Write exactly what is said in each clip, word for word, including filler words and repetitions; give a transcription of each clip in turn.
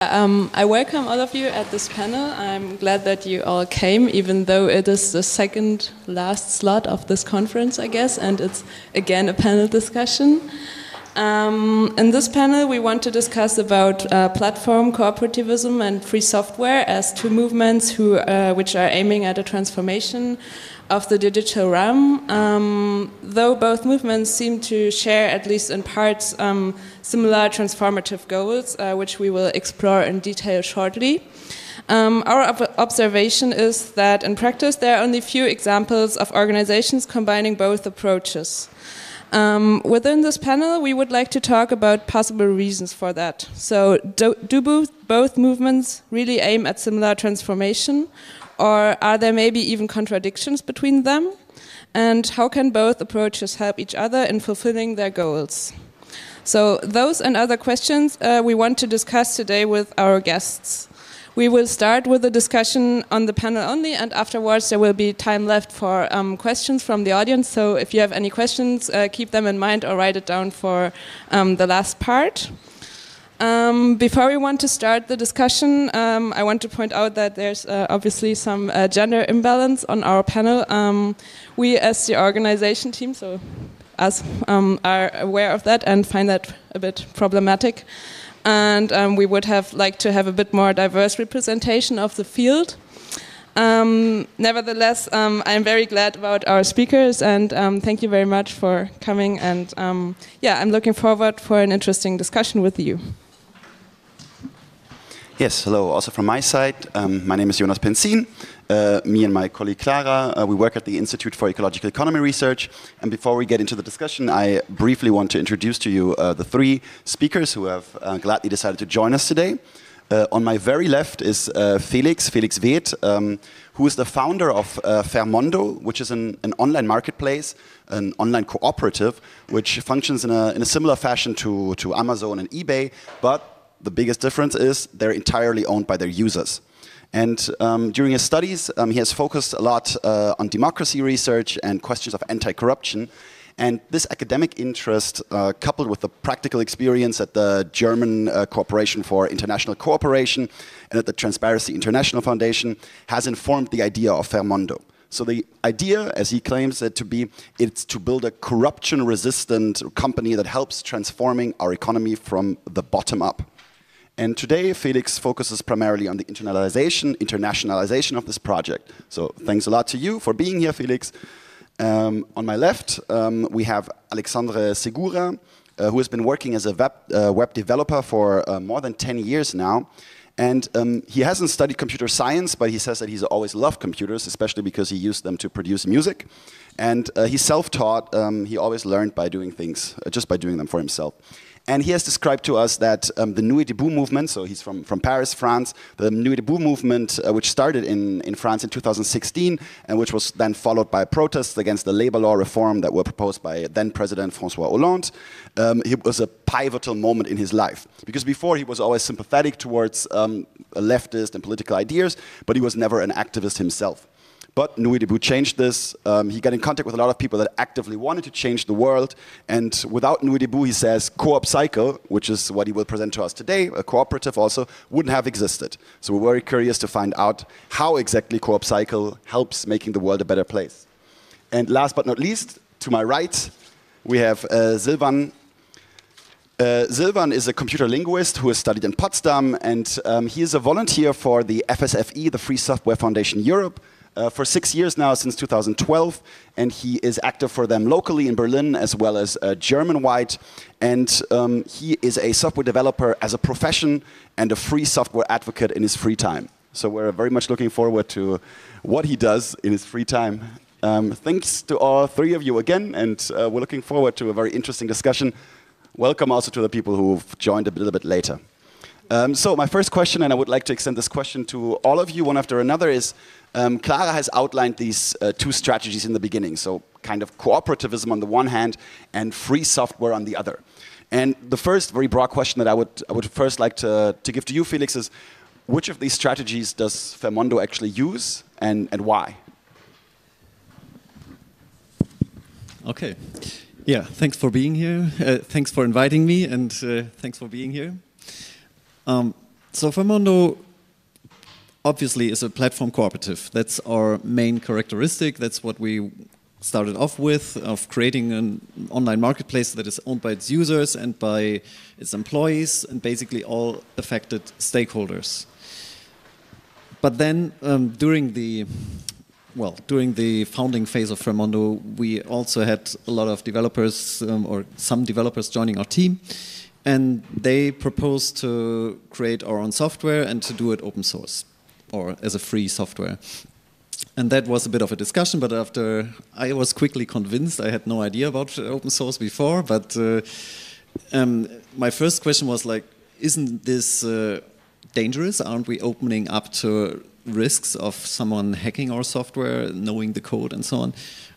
Um, I welcome all of you at this panel. I'm glad that you all came, even though it is the second last slot of this conference, I guess, and it's again a panel discussion. Um, in this panel, we want to discuss about uh, platform cooperativism and free software as two movements who, uh, which are aiming at a transformation of the digital realm. Um, though both movements seem to share, at least in parts, um, similar transformative goals, uh, which we will explore in detail shortly. Um, our ob observation is that in practice there are only few examples of organizations combining both approaches. Um, within this panel, we would like to talk about possible reasons for that. So, do, do both, both movements really aim at similar transformation? Or are there maybe even contradictions between them? And how can both approaches help each other in fulfilling their goals? So those and other questions uh, we want to discuss today with our guests. We will start with a discussion on the panel only, and afterwards there will be time left for um, questions from the audience. So if you have any questions, uh, keep them in mind or write it down for um, the last part. Um, before we want to start the discussion, um, I want to point out that there's uh, obviously some uh, gender imbalance on our panel. Um, we as the organization team, so us, um, are aware of that and find that a bit problematic. And um, we would have liked to have a bit more diverse representation of the field. Um, nevertheless, um, I'm very glad about our speakers, and um, thank you very much for coming. And um, yeah, I'm looking forward for an interesting discussion with you. Yes, hello. Also from my side, um, my name is Jonas Pentzien. Uh, me and my colleague Clara, uh, we work at the Institute for Ecological Economy Research. And before we get into the discussion, I briefly want to introduce to you uh, the three speakers who have uh, gladly decided to join us today. Uh, on my very left is uh, Felix, Felix Weth, um, who is the founder of uh, Fairmondo, which is an, an online marketplace, an online cooperative, which functions in a, in a similar fashion to, to Amazon and eBay, but the biggest difference is they're entirely owned by their users. And um, during his studies, um, he has focused a lot uh, on democracy research and questions of anti-corruption. And this academic interest, uh, coupled with the practical experience at the German uh, Corporation for International Cooperation and at the Transparency International Foundation, has informed the idea of Fairmondo. So the idea, as he claims it to be, it's to build a corruption-resistant company that helps transforming our economy from the bottom up. And today, Felix focuses primarily on the internationalization, internationalization of this project. So thanks a lot to you for being here, Felix. Um, on my left, um, we have Alexandre Segura, uh, who has been working as a web, uh, web developer for uh, more than ten years now. And um, he hasn't studied computer science, but he says that he's always loved computers, especially because he used them to produce music. And uh, he's self-taught. Um, he always learned by doing things, uh, just by doing them for himself. And he has described to us that um, the Nuit Debout movement, so he's from, from Paris, France, the Nuit Debout movement, uh, which started in, in France in two thousand sixteen, and which was then followed by protests against the labor law reform that were proposed by then-President François Hollande, um, it was a pivotal moment in his life. Because before he was always sympathetic towards um, leftist and political ideas, but he was never an activist himself. But Nuit Debout changed this. Um, he got in contact with a lot of people that actively wanted to change the world. And without Nuit Debout, he says, Co op Cycle, which is what he will present to us today, a cooperative also, wouldn't have existed. So we're very curious to find out how exactly Co op Cycle helps making the world a better place. And last but not least, to my right, we have uh, Silvan. Uh, Silvan is a computer linguist who has studied in Potsdam. And um, he is a volunteer for the F S F E, the Free Software Foundation Europe, Uh, for six years now, since two thousand twelve, and he is active for them locally in Berlin as well as uh, German-wide. And um, he is a software developer as a profession and a free software advocate in his free time. So we're very much looking forward to what he does in his free time. Um, thanks to all three of you again, and uh, we're looking forward to a very interesting discussion. Welcome also to the people who've joined a little bit later. Um, so my first question, and I would like to extend this question to all of you one after another, is um, Clara has outlined these uh, two strategies in the beginning, so kind of cooperativism on the one hand and free software on the other. And the first very broad question that I would, I would first like to, to give to you, Felix, is which of these strategies does Fairmondo actually use, and, and why? Okay. Yeah, thanks for being here. Uh, thanks for inviting me, and uh, thanks for being here. Um, So Fairmondo obviously is a platform cooperative. That's our main characteristic. That's what we started off with, of creating an online marketplace that is owned by its users and by its employees and basically all affected stakeholders. But then um, during the well, during the founding phase of Fairmondo, we also had a lot of developers um, or some developers joining our team, and they proposed to create our own software and to do it open source or as a free software. And that was a bit of a discussion, but after I was quickly convinced. I had no idea about open source before, but uh, um, my first question was like, isn't this uh, dangerous? Aren't we opening up to risks of someone hacking our software, knowing the code and so on?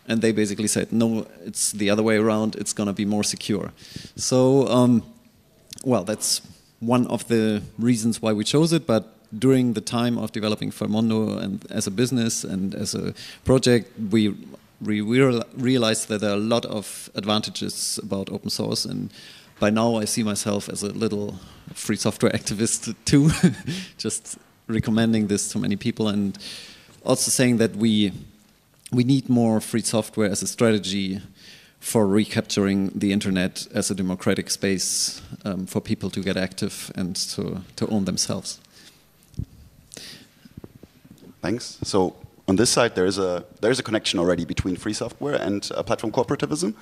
And they basically said, no, it's the other way around. It's going to be more secure. So, um, well, that's one of the reasons why we chose it, but during the time of developing Fairmondo and as a business and as a project, we, we realized that there are a lot of advantages about open source, and by now I see myself as a little free software activist too, just recommending this to many people and also saying that we, we need more free software as a strategy for recapturing the internet as a democratic space um, for people to get active and to, to own themselves. Thanks. So on this side, there is a there is a connection already between free software and uh, platform cooperativism.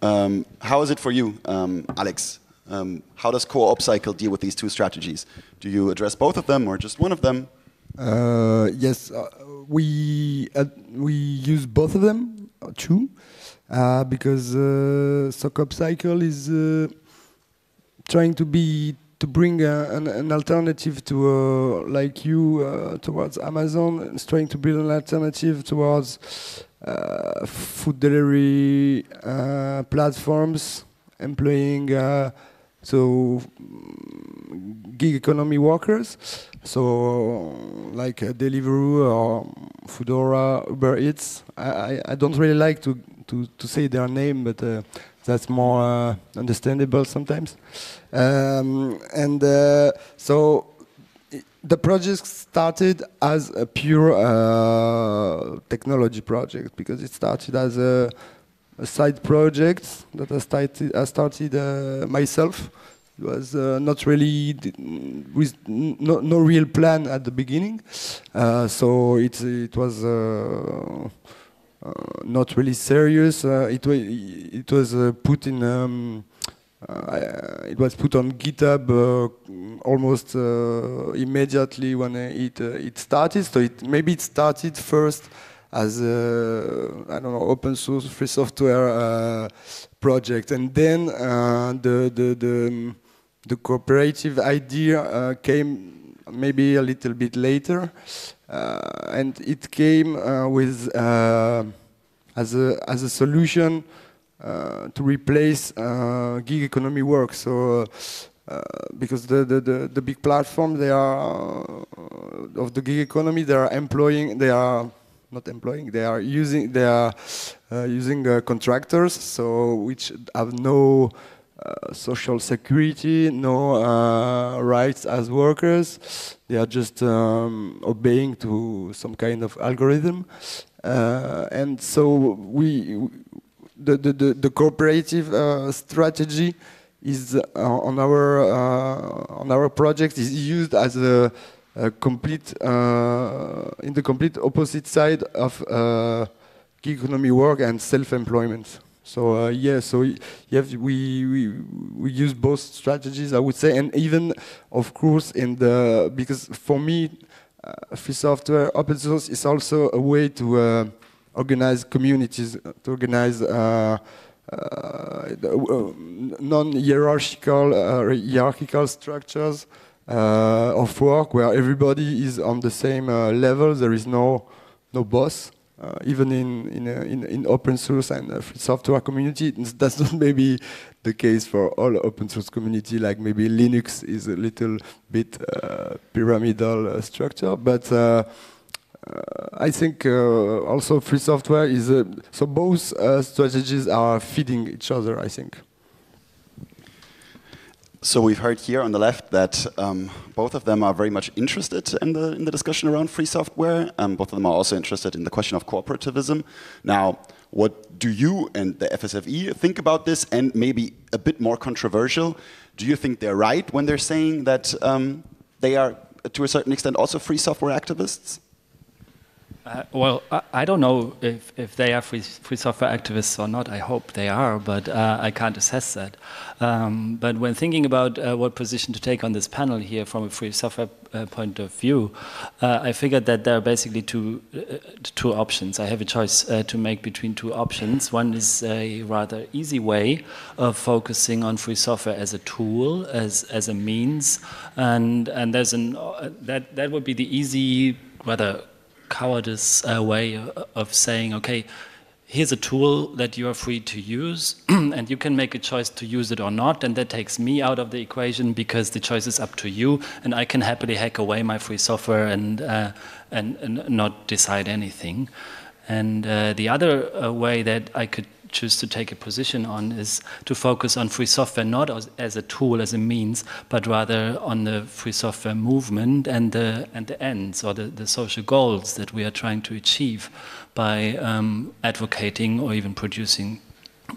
Um, how is it for you, um, Alex? Um, how does Co op Cycle deal with these two strategies? Do you address both of them or just one of them? Uh, yes, uh, we uh, we use both of them too, uh, because uh, so Co op Cycle is uh, trying to be. to bring uh, an, an alternative to, uh, like you, uh, towards Amazon, and trying to build an alternative towards uh, food delivery uh, platforms, employing uh, so gig economy workers, so like uh, Deliveroo or Foodora, Uber Eats. I, I don't really like to, to, to say their name, but uh, that's more uh, understandable sometimes. Um, and uh, so it, the project started as a pure uh, technology project, because it started as a, a side project that I started, I started uh, myself. It was uh, not really, with no, no real plan at the beginning. Uh, so it, it was... Uh, Uh, not really serious. Uh, it, wa it was uh, put in. Um, uh, it was put on GitHub uh, almost uh, immediately when it uh, it started. So it, maybe it started first as a, I don't know, open source free software uh, project, and then uh, the the the, the cooperative idea uh, came. Maybe a little bit later, uh, and it came uh, with uh, as a as a solution uh, to replace uh, gig economy work. So, uh, because the, the the the big platform, they are uh, of the gig economy, they are employing, they are not employing, they are using, they are uh, using uh, contractors, so which have no. Uh, social security, no uh, rights as workers. They are just um, obeying to some kind of algorithm, uh, and so we, the the the, the cooperative uh, strategy is uh, on our uh, on our project is used as a, a complete uh, in the complete opposite side of uh, gig economy work and self-employment. So uh, yeah, so you have, we we we use both strategies, I would say, and even of course in the, because for me, uh, free software open source is also a way to uh, organize communities, to organize uh, uh, non-hierarchical uh, hierarchical structures uh, of work where everybody is on the same uh, level. There is no no boss. Uh, even in in, uh, in in open source and uh, free software community, that's not maybe the case for all open source community. Like maybe Linux is a little bit uh, pyramidal uh, structure, but uh, uh, I think uh, also free software is a, so both uh, strategies are feeding each other, I think. So we've heard here on the left that um, both of them are very much interested in the, in the discussion around free software. Um, both of them are also interested in the question of cooperativism. Now, what do you and the F S F E think about this? And maybe a bit more controversial, do you think they're right when they're saying that um, they are, to a certain extent, also free software activists? Uh, well, I, I don't know if, if they are free, free software activists or not. I hope they are, but uh, I can't assess that. Um, but when thinking about uh, what position to take on this panel here from a free software uh, point of view, uh, I figured that there are basically two, uh, two options. I have a choice uh, to make between two options. One is a rather easy way of focusing on free software as a tool, as, as a means, and, and there's an, uh, that, that would be the easy, rather cowardice uh, way of saying, okay, here's a tool that you are free to use and you can make a choice to use it or not, and that takes me out of the equation because the choice is up to you and I can happily hack away my free software and, uh, and, and not decide anything. And uh, the other uh, way that I could choose to take a position on is to focus on free software not as, as a tool, as a means, but rather on the free software movement and the, and the ends or the, the social goals that we are trying to achieve by um, advocating or even producing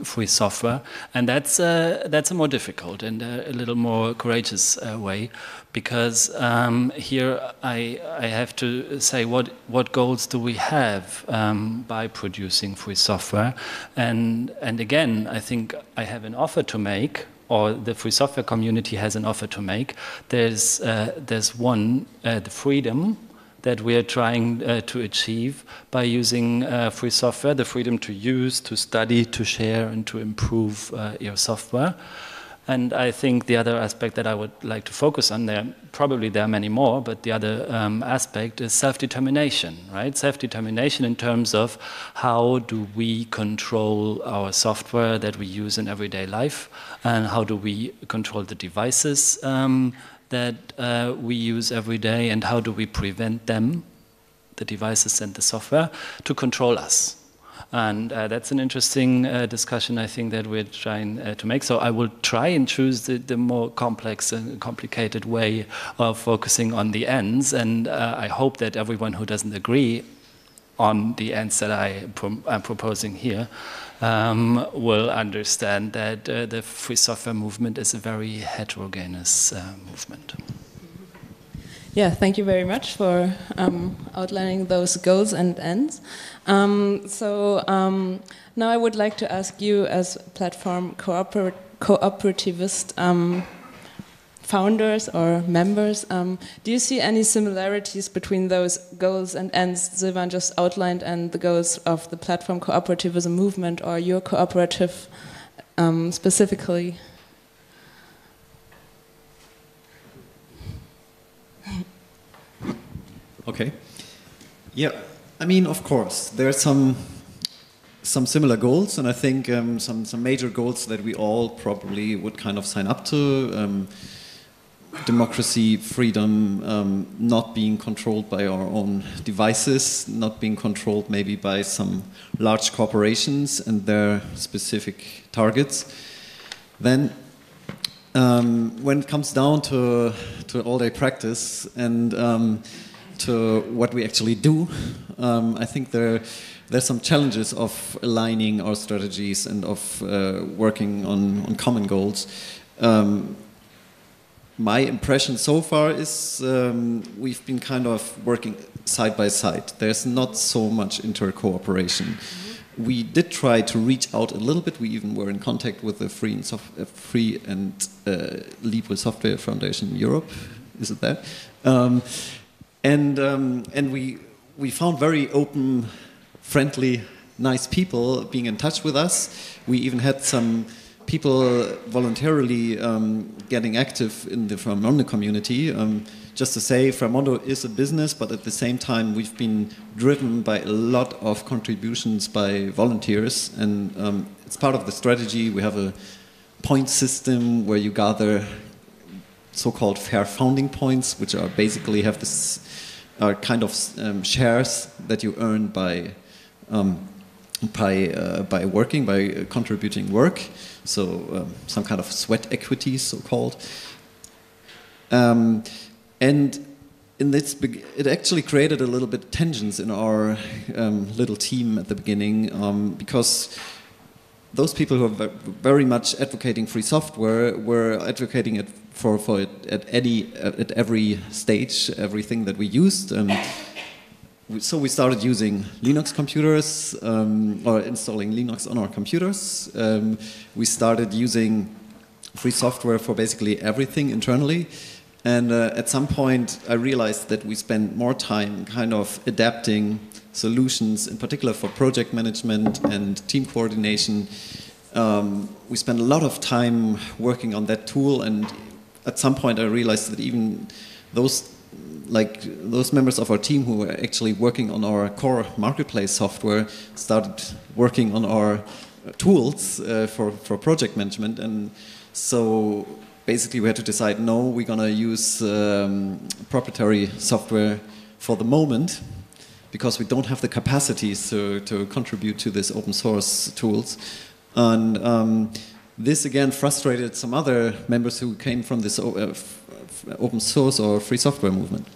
free software. And that's, uh, that's a more difficult and a, a little more courageous uh, way, because um, here I, I have to say what, what goals do we have um, by producing free software. And, and again, I think I have an offer to make, or the free software community has an offer to make. There's, uh, there's one, uh, the freedom that we are trying uh, to achieve by using uh, free software, the freedom to use, to study, to share, and to improve uh, your software. And I think the other aspect that I would like to focus on, there probably there are many more, but the other um, aspect is self-determination, right? Self-determination in terms of how do we control our software that we use in everyday life, and how do we control the devices um, that uh, we use every day, and how do we prevent them, the devices and the software, to control us. And uh, that's an interesting uh, discussion, I think, that we're trying uh, to make. So I will try and choose the, the more complex and complicated way of focusing on the ends, and uh, I hope that everyone who doesn't agree on the ends that I prom- I'm proposing here um, will understand that uh, the free software movement is a very heterogeneous uh, movement. Yeah, thank you very much for um, outlining those goals and ends. Um, so um, now I would like to ask you, as platform cooper- cooperativist um, founders or members, um, do you see any similarities between those goals and ends Silvan just outlined and the goals of the platform cooperativism movement or your cooperative um, specifically? Okay. Yeah, I mean, of course, there are some some similar goals, and I think um, some some major goals that we all probably would kind of sign up to. Um, democracy, freedom, um, not being controlled by our own devices, not being controlled maybe by some large corporations and their specific targets. Then um, when it comes down to, to all-day practice and um, to what we actually do, um, I think there there's some challenges of aligning our strategies and of uh, working on, on common goals. Um, My impression so far is um, we've been kind of working side by side. There's not so much intercooperation. We did try to reach out a little bit. We even were in contact with the Free and, Sof uh, Free and uh, Libre Software Foundation Europe. Is it that? Um, and um, and we we found very open, friendly, nice people being in touch with us. We even had some people voluntarily um, getting active in the Fairmondo community. Um, just to say, Fairmondo is a business, but at the same time we've been driven by a lot of contributions by volunteers, and um, it's part of the strategy. We have a point system where you gather so-called fair founding points, which are basically have this are kind of um, shares that you earn by um, by uh, by working, by contributing work. so um, some kind of sweat equities, so-called. Um, and in this, it actually created a little bit of tensions in our um, little team at the beginning, um, because those people who are very much advocating free software were advocating it for, for it at, any, at every stage, everything that we used. Um, So we started using Linux computers, um, or installing Linux on our computers. Um, we started using free software for basically everything internally. And uh, at some point, I realized that we spent more time kind of adapting solutions, in particular for project management and team coordination. Um, we spent a lot of time working on that tool. And at some point, I realized that even those like those members of our team who were actually working on our core marketplace software started working on our tools uh, for, for project management. And so basically we had to decide, no, we're going to use um, proprietary software for the moment because we don't have the capacities to, to contribute to this open source tools. And um, this again frustrated some other members who came from this uh, open source or free software movement.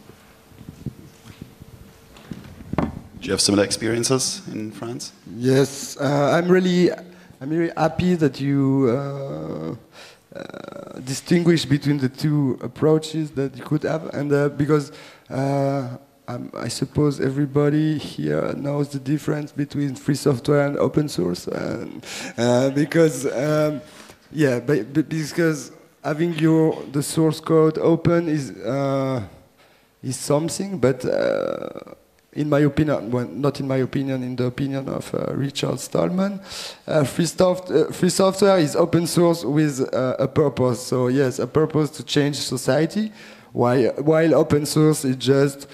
Do you have similar experiences in France? Yes, uh, I'm really, I'm really happy that you uh, uh, distinguish between the two approaches that you could have, and uh, because uh, I'm, I suppose everybody here knows the difference between free software and open source, and, uh, because um, yeah, but, but because. Having your the source code open is uh, is something, but uh, in my opinion, well, not in my opinion, in the opinion of uh, Richard Stallman, uh, free, soft, uh, free software is open source with uh, a purpose. So yes, a purpose to change society, while while open source is just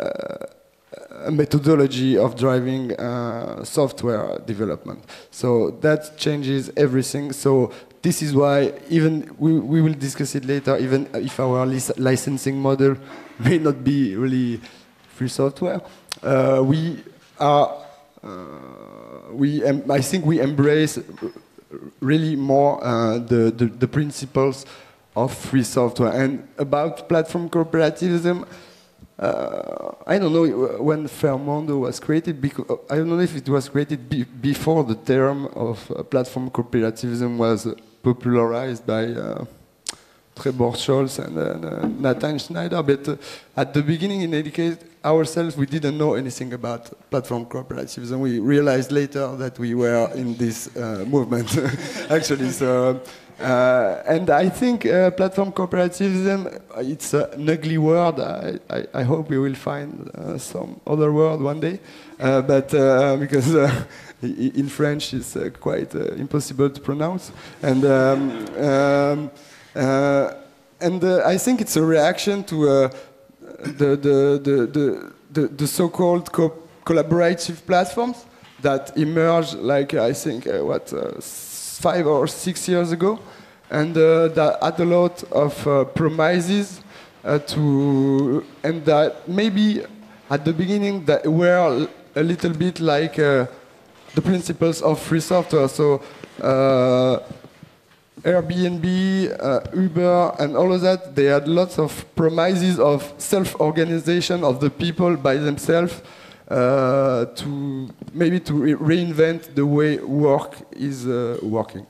uh, a methodology of driving uh, software development. So that changes everything. So. This is why, even we, we will discuss it later, even if our licensing model may not be really free software, uh, we are, uh, we em I think we embrace really more uh, the, the, the principles of free software. And about platform cooperativism, Uh, I don't know when Fairmondo was created, because I don't know if it was created be before the term of uh, platform cooperativism was popularized by uh, Trebor Scholz and uh, Nathan Schneider, but uh, at the beginning, in any case, ourselves, we didn't know anything about platform cooperativism. We realized later that we were in this uh, movement, actually. So. Uh, and I think uh, platform cooperativism, it's uh, an ugly word. I, I, I hope we will find uh, some other word one day. Uh, but uh, because uh, in French it's uh, quite uh, impossible to pronounce. And, um, um, uh, and uh, I think it's a reaction to uh, the, the, the, the, the, the so-called co collaborative platforms that emerge, like I think, uh, what, uh, five or six years ago, and uh, that had a lot of uh, promises uh, to, and that maybe at the beginning that were a little bit like uh, the principles of free software. So uh, Airbnb, uh, Uber, and all of that, they had lots of promises of self-organization of the people by themselves. Uh, to maybe to re reinvent the way work is uh, working,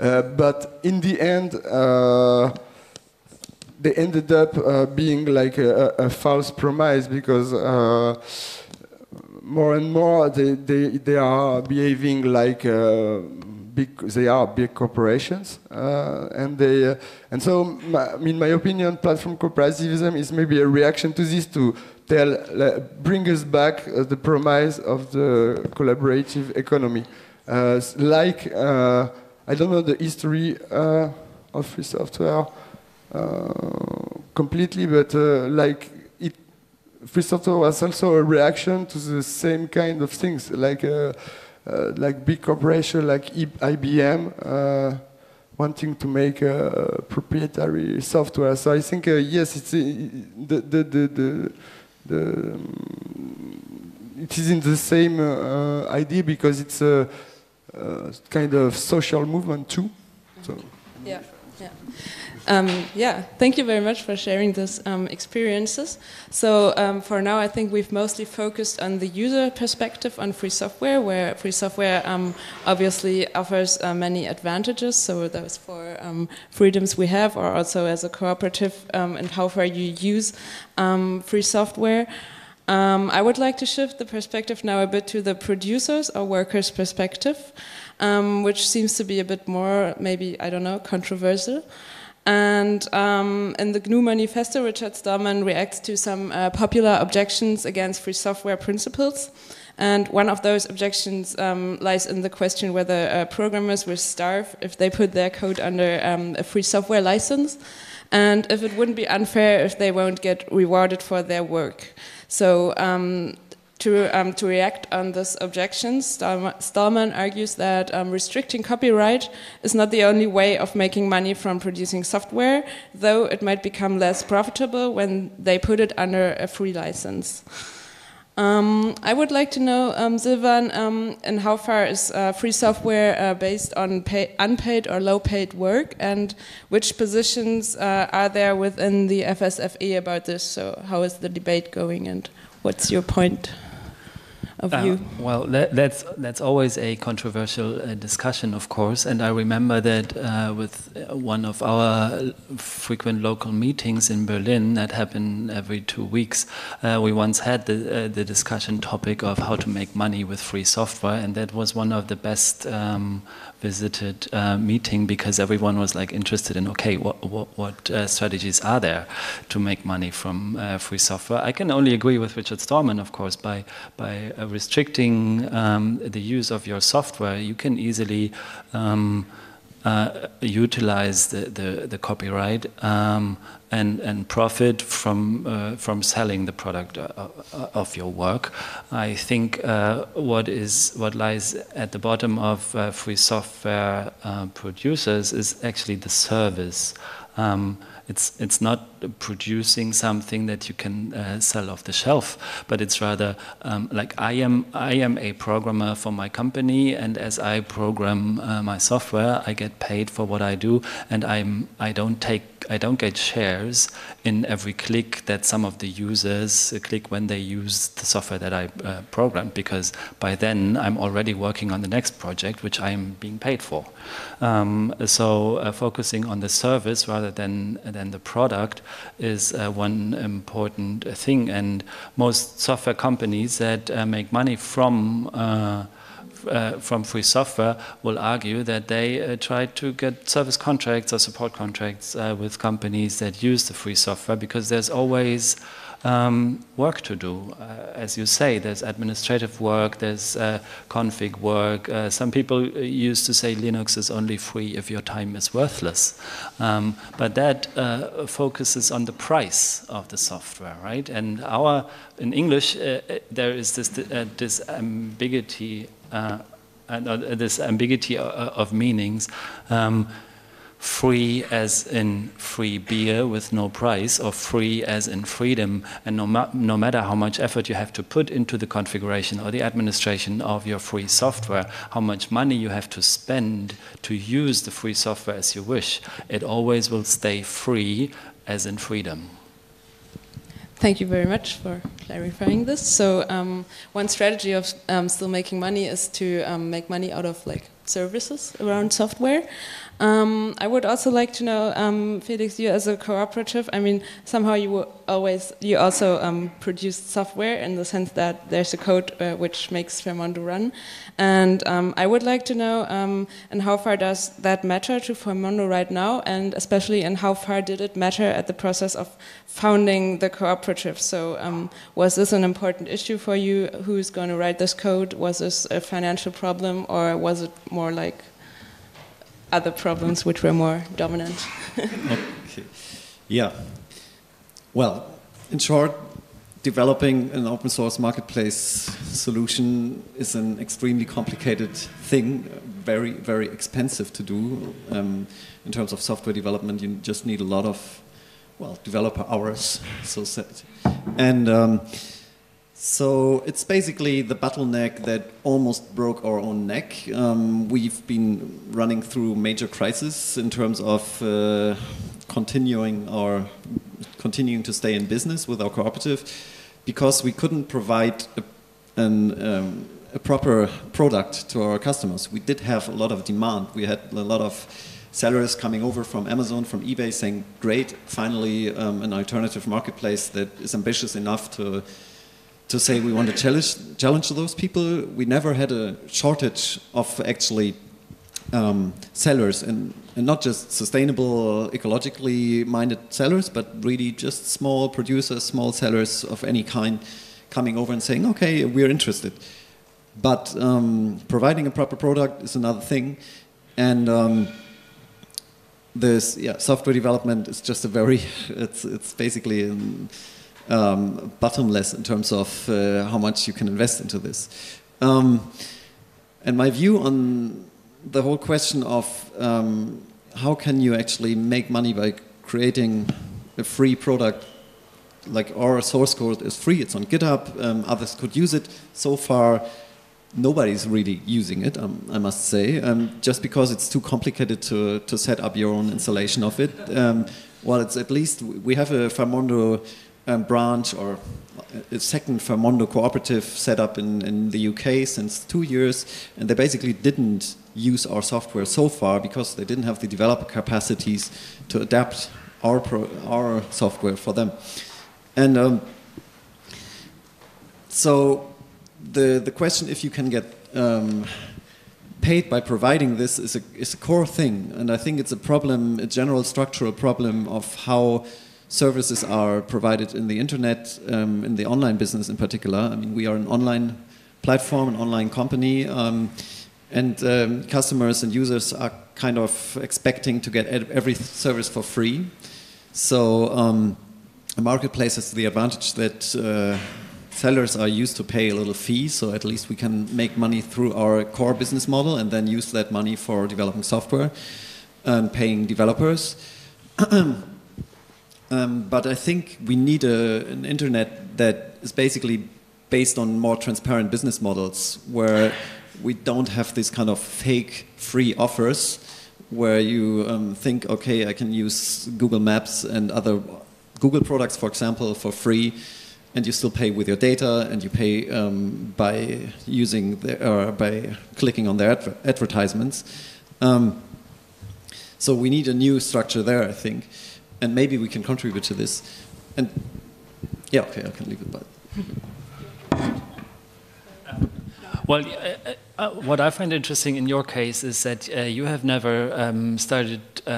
uh, but in the end uh, they ended up uh, being like a, a false promise, because uh, more and more they they, they are behaving like uh, big they are big corporations, uh, and they uh, and so my, in my opinion, platform cooperativism is maybe a reaction to this to. Tell, uh, bring us back uh, the promise of the collaborative economy. Uh, like, uh, I don't know the history uh, of free software uh, completely, but uh, like, it, free software was also a reaction to the same kind of things, like, uh, uh, like big corporation, like I B M, uh, wanting to make uh, proprietary software. So I think, uh, yes, it's uh, the, the, the, the The, um, it is in the same uh, idea, because it's a, a kind of social movement too, So. Yeah. Yeah. Um, yeah, thank you very much for sharing those um, experiences. So um, for now, I think we've mostly focused on the user perspective on free software, where free software um, obviously offers uh, many advantages. So those four um, freedoms we have, or also as a cooperative um, and how far you use um, free software. Um, I would like to shift the perspective now a bit to the producers or workers' perspective, um, which seems to be a bit more, maybe, I don't know, controversial. And um, in the G N U manifesto, Richard Stallman reacts to some uh, popular objections against free software principles. And one of those objections um, lies in the question whether uh, programmers will starve if they put their code under um, a free software license, and if it wouldn't be unfair if they won't get rewarded for their work. So um, to, um, to react on this objection, Stallman argues that um, restricting copyright is not the only way of making money from producing software, though it might become less profitable when they put it under a free license. Um, I would like to know, um, Silvan, um, and how far is uh, free software uh, based on pay unpaid or low-paid work, and which positions uh, are there within the F S F E about this? So how is the debate going, and what's your point of view? Uh, well, that, that's, that's always a controversial uh, discussion, of course, and I remember that uh, with one of our frequent local meetings in Berlin that happen every two weeks, uh, we once had the, uh, the discussion topic of how to make money with free software, and that was one of the best um, visited uh, meeting, because everyone was like interested in, okay, what, what, what uh, strategies are there to make money from uh, free software? I can only agree with Richard Stallman, of course, by, by uh, restricting um, the use of your software, you can easily um, uh, utilize the, the, the copyright um, and, and profit from, uh, from selling the product of your work. I think uh, what, is, what lies at the bottom of uh, free software uh, producers is actually the service. Um, It's, it's not producing something that you can uh, sell off the shelf, but it's rather um, like I am, I am a programmer for my company, and as I program uh, my software, I get paid for what I do, and I'm, I don't take, I don't get shares in every click that some of the users click when they use the software that I uh, programmed, because by then I'm already working on the next project, which I'm being paid for. Um, so uh, focusing on the service rather than, than the product is uh, one important thing. And most software companies that uh, make money from uh, Uh, from free software will argue that they uh, try to get service contracts or support contracts uh, with companies that use the free software, because there's always um, work to do. Uh, as you say, there's administrative work, there's uh, config work. Uh, some people used to say Linux is only free if your time is worthless. Um, but that uh, focuses on the price of the software, right? And our, in English, uh, there is this, uh, this ambiguity Uh, and, uh, this ambiguity of, of meanings, um, free as in free beer with no price, or free as in freedom, and no, ma no matter how much effort you have to put into the configuration or the administration of your free software, how much money you have to spend to use the free software as you wish, it always will stay free as in freedom. Thank you very much for clarifying this. So um, one strategy of um, still making money is to um, make money out of like services around software. Um, I would also like to know, um, Felix, you as a cooperative, I mean, somehow you were always, you also um, produced software in the sense that there's a code uh, which makes Fairmondo run. And um, I would like to know, um, and how far does that matter to Fairmondo right now, and especially, and how far did it matter at the process of founding the cooperative? So um, was this an important issue for you? Who's going to write this code? Was this a financial problem, or was it more like other problems which were more dominant? Okay. Yeah. Well, in short, developing an open source marketplace solution is an extremely complicated thing, very, very expensive to do. Um, in terms of software development, you just need a lot of, well, developer hours, so said. And um, So it's basically the bottleneck that almost broke our own neck. Um, we've been running through major crises in terms of uh, continuing our continuing to stay in business with our cooperative, because we couldn't provide a, an, um, a proper product to our customers. We did have a lot of demand. We had a lot of sellers coming over from Amazon, from eBay, saying, "Great, finally um, an alternative marketplace that is ambitious enough to." to say we want to challenge, challenge those people." We never had a shortage of actually um, sellers, and, and not just sustainable, ecologically minded sellers, but really just small producers, small sellers of any kind coming over and saying, okay, we're interested. But um, providing a proper product is another thing. And um, this yeah, software development is just a very, it's, it's basically... An, Um, bottomless in terms of uh, how much you can invest into this. Um, and my view on the whole question of um, how can you actually make money by creating a free product, like our source code is free, it's on GitHub, um, others could use it. So far, nobody's really using it, um, I must say, um, just because it's too complicated to, to set up your own installation of it. Um, well, it's at least, we have a Fairmondo Um, branch, or a second Fairmondo cooperative set up in, in the U K since two years, and they basically didn't use our software so far because they didn't have the developer capacities to adapt our, pro our software for them. And um, so the, the question if you can get um, paid by providing this is a, is a core thing, and I think it's a problem, a general structural problem of how services are provided in the internet, um, in the online business in particular. I mean, we are an online platform, an online company, um, and um, customers and users are kind of expecting to get every service for free. So um, a marketplace has the advantage that uh, sellers are used to pay a little fee, so at least we can make money through our core business model and then use that money for developing software and paying developers. Um, but I think we need a, an internet that is basically based on more transparent business models, where we don't have this kind of fake free offers, where you um, think, okay, I can use Google Maps and other Google products, for example, for free, and you still pay with your data, and you pay um, by using the, or by clicking on their adver advertisements. Um, so we need a new structure there, I think. And maybe we can contribute to this. And yeah, okay, I can leave it by that. Well, uh, uh, what I find interesting in your case is that uh, you have never um, started uh,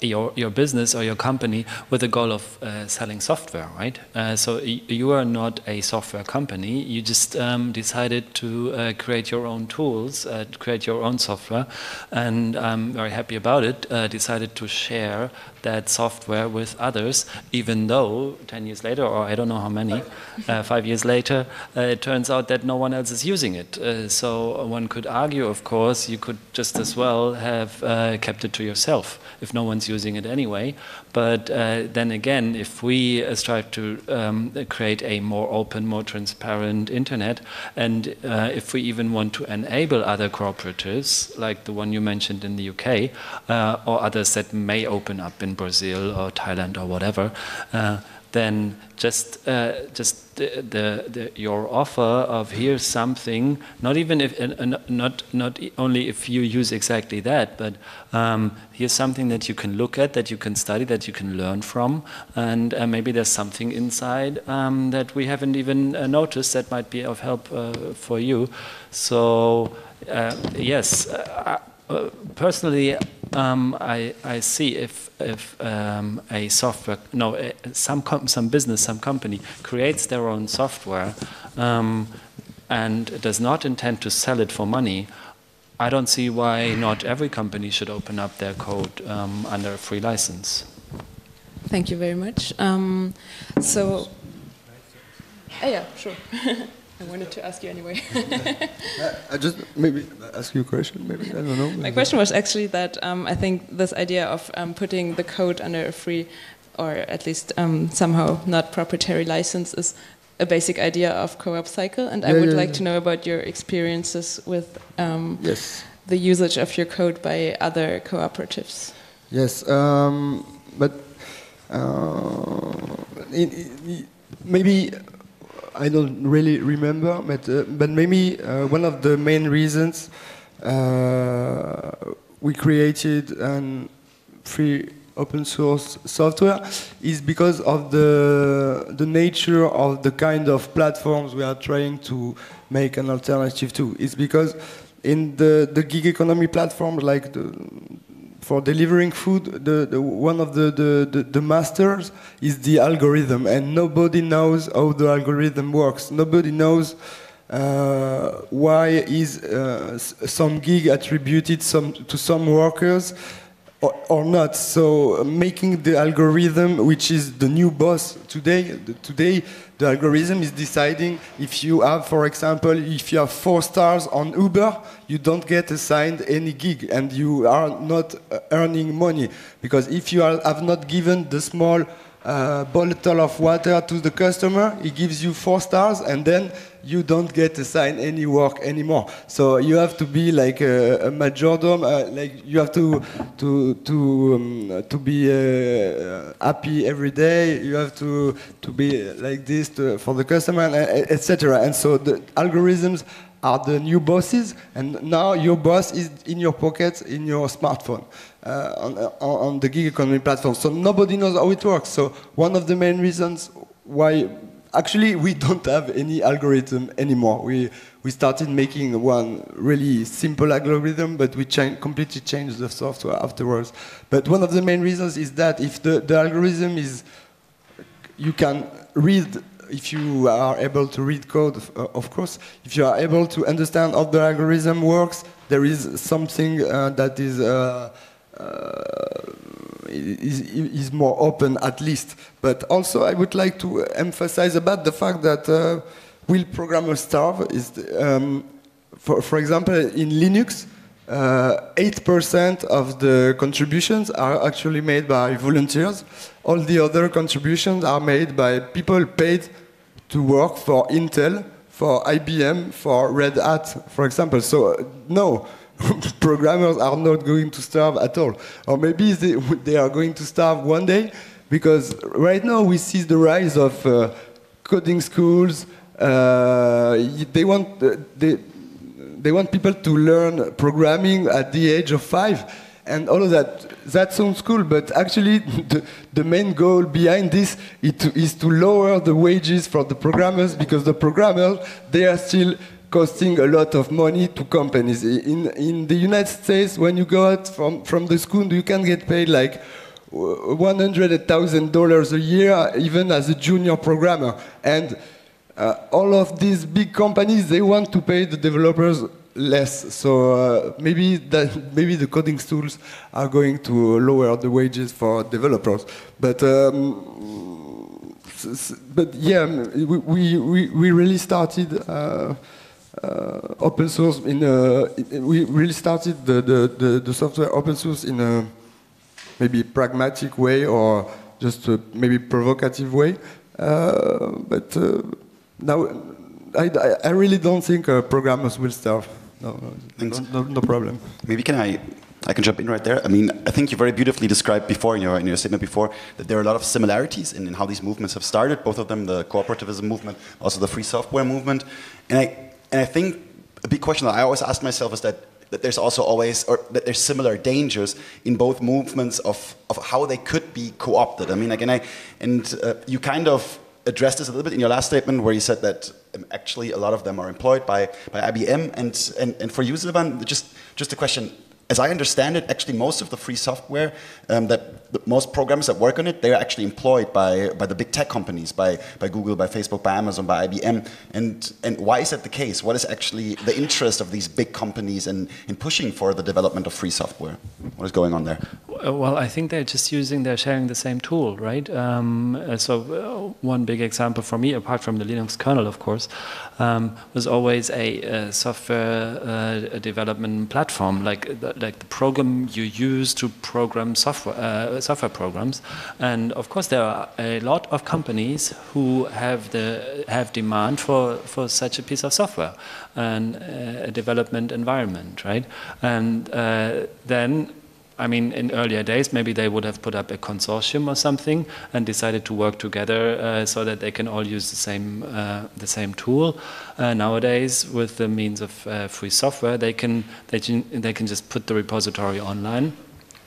your your business or your company with the goal of uh, selling software, right? Uh, so you are not a software company. You just um, decided to uh, create your own tools, uh, create your own software, and I'm very happy about it. Uh, decided to share that software with others, even though ten years later, or I don't know how many, uh, five years later, uh, it turns out that no one else is using it. Uh, so one could argue, of course, you could just as well have uh, kept it to yourself if no one's using it anyway. But uh, then again, if we uh, strive to um, create a more open, more transparent internet, and uh, if we even want to enable other cooperatives, like the one you mentioned in the U K, uh, or others that may open up in Brazil or Thailand or whatever, uh, then just uh, just the, the, the your offer of here's something, not even if uh, not not only if you use exactly that, but um, here's something that you can look at, that you can study, that you can learn from, and uh, maybe there's something inside um, that we haven't even uh, noticed that might be of help uh, for you. So uh, yes, uh, uh, personally. Um, I, I see if, if um, a software, no, uh, some, com some business, some company creates their own software um, and does not intend to sell it for money, I don't see why not every company should open up their code um, under a free license. Thank you very much. Um, so, oh, yeah, sure. I wanted to ask you anyway. I just maybe ask you a question. Maybe I don't know. My question was actually that um, I think this idea of um, putting the code under a free, or at least um, somehow not proprietary license, is a basic idea of Co op Cycle, and I yeah, would yeah, like yeah. to know about your experiences with um, yes. the usage of your code by other cooperatives. Yes, um, but uh, it, it, maybe I don't really remember, but uh, but maybe uh, one of the main reasons uh, we created an free open source software is because of the the nature of the kind of platforms we are trying to make an alternative to. It's because in the the gig economy platforms, like the, for delivering food, the, the one of the, the the the masters is the algorithm, and nobody knows how the algorithm works. Nobody knows uh, why is uh, some gig attributed some to some workers. Or, or not. So uh, making the algorithm, which is the new boss today, the, today the algorithm is deciding if you have, for example, if you have four stars on Uber, you don't get assigned any gig and you are not uh, earning money. Because if you are, have not given the small uh, bottle of water to the customer, he gives you four stars and then you don't get assigned any work anymore. So you have to be like a, a majordom, uh, like you have to to to um, to be uh, happy every day. You have to to be like this to, for the customer, et cetera. And so the algorithms are the new bosses, and now your boss is in your pocket, in your smartphone, uh, on, on the gig economy platform. So nobody knows how it works. So one of the main reasons why. Actually, we don't have any algorithm anymore. We we started making one really simple algorithm, but we cha completely changed the software afterwards. But one of the main reasons is that if the, the algorithm is, you can read, if you are able to read code, uh, of course, if you are able to understand how the algorithm works, there is something uh, that is... Uh, Uh, is, is more open at least. But also I would like to emphasize about the fact that uh, will programmers starve? Is the, um, for, for example, in Linux, eight percent uh, of the contributions are actually made by volunteers. All the other contributions are made by people paid to work for Intel, for I B M, for Red Hat, for example. So uh, no. Programmers are not going to starve at all. Or maybe they, they are going to starve one day, because right now we see the rise of uh, coding schools. Uh, they want uh, they, they want people to learn programming at the age of five, and all of that. That sounds cool, but actually the, the main goal behind this is to, is to lower the wages for the programmers, because the programmers, they are still costing a lot of money to companies. In, in the United States, when you go out from, from the school, you can get paid like one hundred thousand dollars a year, even as a junior programmer. And uh, all of these big companies, they want to pay the developers less. So uh, maybe, that, maybe the coding tools are going to lower the wages for developers. But um, but yeah, we, we, we really started uh, Uh, open source in a, we really started the, the, the, the software open source in a maybe pragmatic way, or just a maybe provocative way, uh, but uh, now I, I really don't think uh, programmers will starve. No, no, no problem. Maybe can I I can jump in right there. I mean, I think you very beautifully described before in your, in your statement before that there are a lot of similarities in, in how these movements have started, both of them, the cooperativism movement, also the free software movement. And I And I think a big question that I always ask myself is that, that there's also always, or that there's similar dangers in both movements of, of how they could be co-opted. I mean, again, I, and uh, you kind of addressed this a little bit in your last statement where you said that um, actually a lot of them are employed by, by I B M. And, and, and for you, Silvan, just, just a question. As I understand it, actually most of the free software, um, that the, most programmers that work on it, they are actually employed by, by the big tech companies, by, by Google, by Facebook, by Amazon, by I B M. And, and why is that the case? What is actually the interest of these big companies in, in pushing for the development of free software? What is going on there? Well, I think they're just using, they're sharing the same tool, right? Um, so one big example for me, apart from the Linux kernel, of course, um, was always a, a software uh, development platform, like like the program you use to program software uh, software programs. And of course, there are a lot of companies who have the have demand for for such a piece of software and a development environment, right? And uh, then. I mean, in earlier days, maybe they would have put up a consortium or something and decided to work together uh, so that they can all use the same uh, the same tool. Uh, nowadays, with the means of uh, free software, they can they can they can just put the repository online,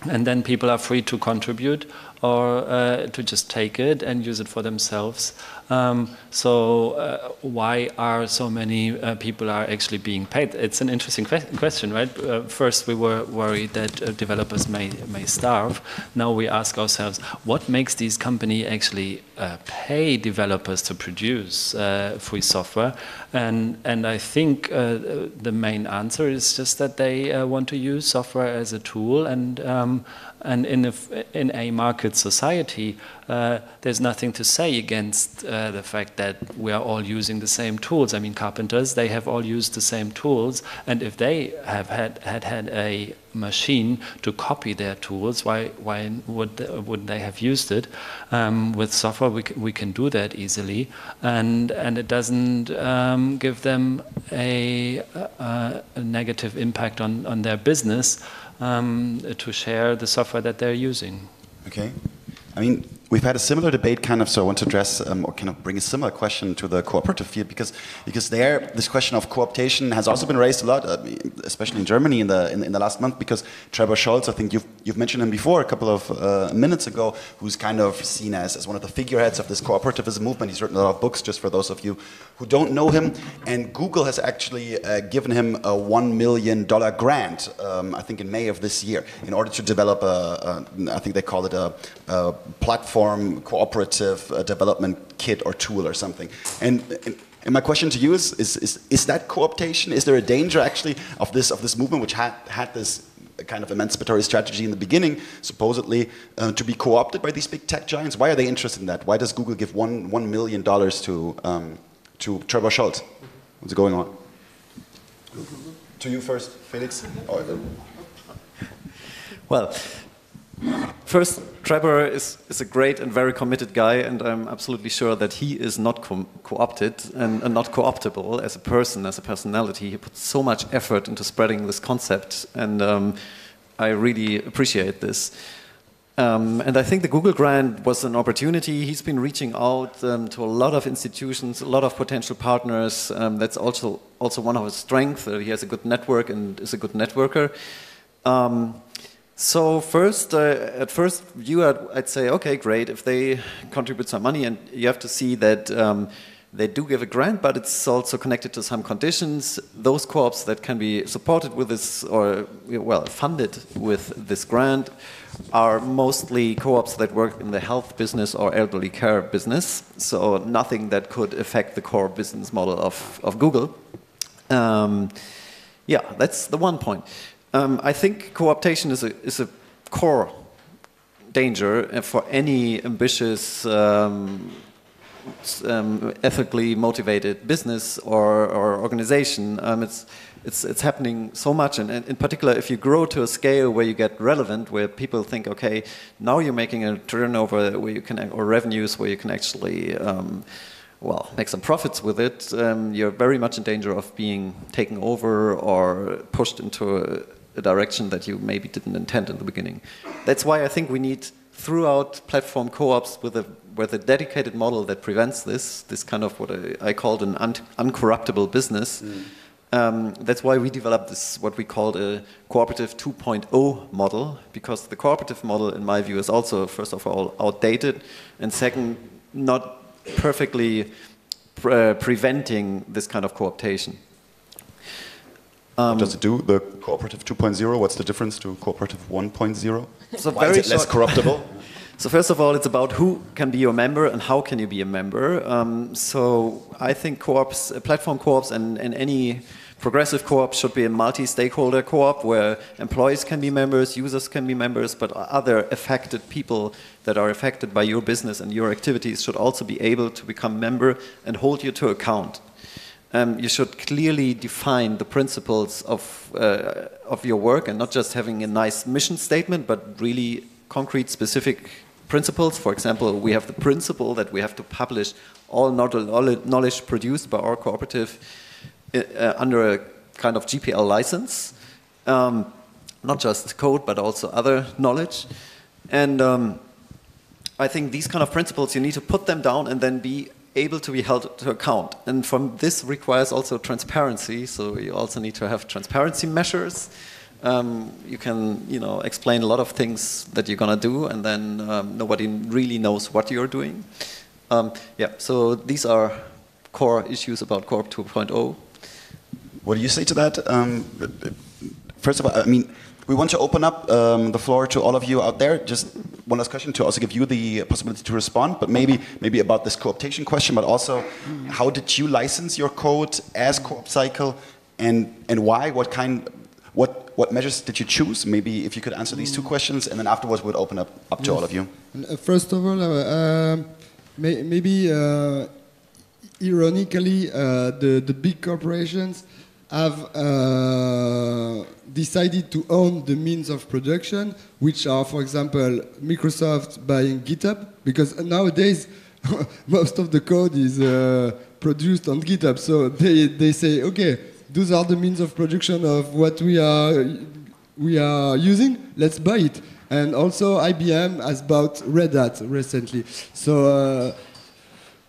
and then people are free to contribute or uh, to just take it and use it for themselves. Um, so uh, why are so many uh, people are actually being paid? It's an interesting que question, right? Uh, first, we were worried that uh, developers may may starve. Now we ask ourselves, what makes these companies actually uh, pay developers to produce uh, free software? And and I think uh, the main answer is just that they uh, want to use software as a tool and. Um, And in a, in a market society, uh, there's nothing to say against uh, the fact that we are all using the same tools. I mean, carpenters, they have all used the same tools. And if they have had had, had a machine to copy their tools, why why would they, would they have used it? Um, with software, we, c we can do that easily. And, and it doesn't um, give them a, a, a negative impact on, on their business. Um, to share the software that they're using. Okay. I mean, we've had a similar debate, kind of, so I want to address um, or kind of bring a similar question to the cooperative field, because because there, this question of co-optation has also been raised a lot, uh, especially in Germany in the in, in the last month, because Trebor Scholz, I think you've, you've mentioned him before a couple of uh, minutes ago, who's kind of seen as, as one of the figureheads of this cooperativism movement. He's written a lot of books, just for those of you who don't know him, and Google has actually uh, given him a one million dollar grant, um, I think in May of this year, in order to develop a, a I think they call it a, a platform cooperative uh, development kit or tool or something. And, and, and my question to you is, is, is, is that co-optation? Is there a danger actually of this, of this movement, which had, had this kind of emancipatory strategy in the beginning, supposedly, uh, to be co-opted by these big tech giants? Why are they interested in that? Why does Google give one, one million dollars to... Um, to Trebor Scholz? What's going on? To you first, Felix. Well, first, Trebor is, is a great and very committed guy, and I'm absolutely sure that he is not co-opted and, and not co-optable as a person, as a personality. He puts so much effort into spreading this concept, and um, I really appreciate this. Um, and I think the Google grant was an opportunity. He's been reaching out um, to a lot of institutions, a lot of potential partners. Um, that's also also one of his strengths. Uh, he has a good network and is a good networker. Um, so first, uh, at first view, I'd, I'd say, okay, great. If they contribute some money, and you have to see that um, they do give a grant, but it's also connected to some conditions. Those co-ops that can be supported with this, or well, funded with this grant, are mostly co-ops that work in the health business or elderly care business, so nothing that could affect the core business model of, of Google. Um, yeah, that's the one point. Um, I think co-optation is a, is a core danger for any ambitious, um, um, ethically motivated business or, or organization. Um, it's, It's, it's happening so much, and in particular, if you grow to a scale where you get relevant, where people think, okay, now you're making a turnover where you can, or revenues where you can actually, um, well, make some profits with it, um, you're very much in danger of being taken over or pushed into a, a direction that you maybe didn't intend in the beginning. That's why I think we need throughout platform co-ops with a with a dedicated model that prevents this, this kind of what I, I called an un, uncorruptible business. Mm. Um, that's why we developed this, what we called a cooperative two point oh model, because the cooperative model, in my view, is also, first of all, outdated, and second, not perfectly pre preventing this kind of co-optation. Um, what does it do, the cooperative two point oh? What's the difference to cooperative one point oh? So why is it less corruptible? So first of all, it's about who can be your member and how can you be a member. Um, so I think co-ops, platform co-ops and, and any Progressive co-ops should be a multi-stakeholder co-op where employees can be members, users can be members, but other affected people that are affected by your business and your activities should also be able to become member and hold you to account. Um, you should clearly define the principles of, uh, of your work and not just having a nice mission statement, but really concrete, specific principles. For example, we have the principle that we have to publish all knowledge produced by our cooperative Uh, under a kind of G P L license, um, not just code but also other knowledge. And um, I think these kind of principles, you need to put them down and then be able to be held to account. And from this requires also transparency, so you also need to have transparency measures. Um, you can, you know, explain a lot of things that you're going to do, and then um, nobody really knows what you're doing. Um, yeah, so these are core issues about Co-op two point oh. What do you say to that? Um, first of all, I mean, we want to open up um, the floor to all of you out there. Just one last question to also give you the possibility to respond, but maybe maybe about this co-optation question, but also how did you license your code as Co-op Cycle, and and why? What kind? What what measures did you choose? Maybe if you could answer these two questions, and then afterwards we'd open up up to yes. all of you. First of all, uh, may, maybe uh, ironically, uh, the the big corporations have uh, decided to own the means of production, which are, for example, Microsoft buying GitHub, because nowadays most of the code is uh, produced on GitHub. So they they say, okay, those are the means of production of what we are we are using. Let's buy it. And also, I B M has bought Red Hat recently. So. Uh,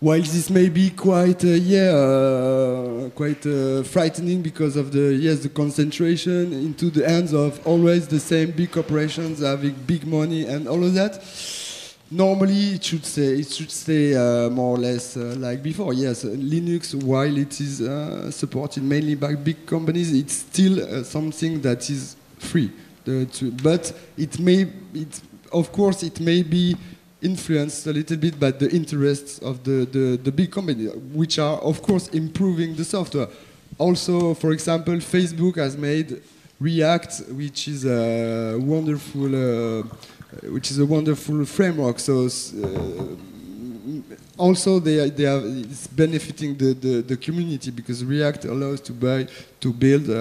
While this may be quite, uh, yeah, uh, quite uh, frightening because of the yes, the concentration into the hands of always the same big corporations having big money and all of that. Normally, it should say it should stay uh, more or less uh, like before. Yes, Linux, while it is uh, supported mainly by big companies, it's still uh, something that is free. The, to, but it may, it of course, it may be influenced a little bit by the interests of the, the, the big company, which are, of course, improving the software. Also, for example, Facebook has made React, which is a wonderful, uh, which is a wonderful framework. So, uh, also, they they have it's benefiting the, the the community because React allows to buy to build uh,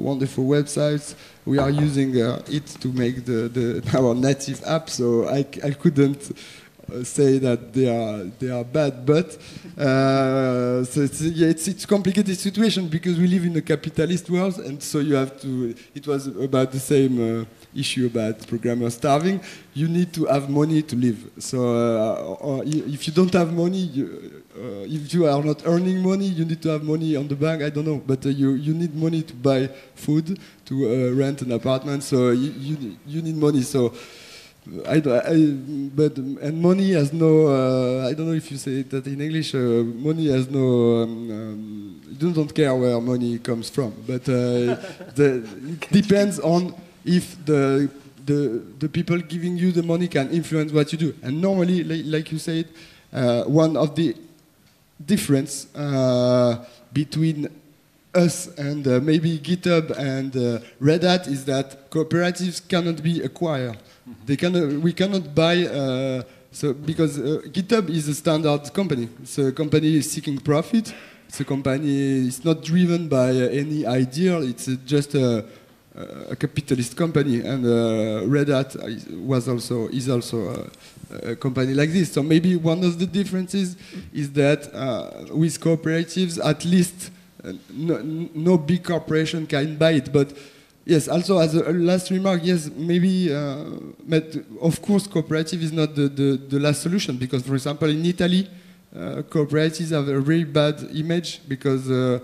wonderful websites. We are using uh, it to make the, the our native app. So I I couldn't uh, say that they are they are bad, but uh, so it's yeah, it's it's complicated situation because we live in a capitalist world, and so you have to. It was about the same. Uh, issue about programmers starving. You need to have money to live. So uh, or if you don't have money, you, uh, if you are not earning money, you need to have money on the bank, I don't know, but uh, you, you need money to buy food, to uh, rent an apartment, so you, you, you need money. So I, I, but and money has no. Uh, I don't know if you say that in English. Uh, money has no. Um, um, you don't care where money comes from, but uh, the, it depends on if the, the, the people giving you the money can influence what you do. And normally, like, like you said, uh, one of the difference uh, between us and uh, maybe GitHub and uh, Red Hat is that cooperatives cannot be acquired. Mm-hmm. They cannot, we cannot buy, uh, so because uh, GitHub is a standard company. So a company is seeking profit. It's a company, it's not driven by uh, any idea. It's uh, just a a capitalist company, and uh, Red Hat was also is also a, a company like this. So maybe one of the differences is that uh, with cooperatives, at least uh, no, no big corporation can buy it. But yes, also as a last remark, yes, maybe. Uh, but of course, cooperative is not the, the the last solution because, for example, in Italy, uh, cooperatives have a very bad image because. Uh,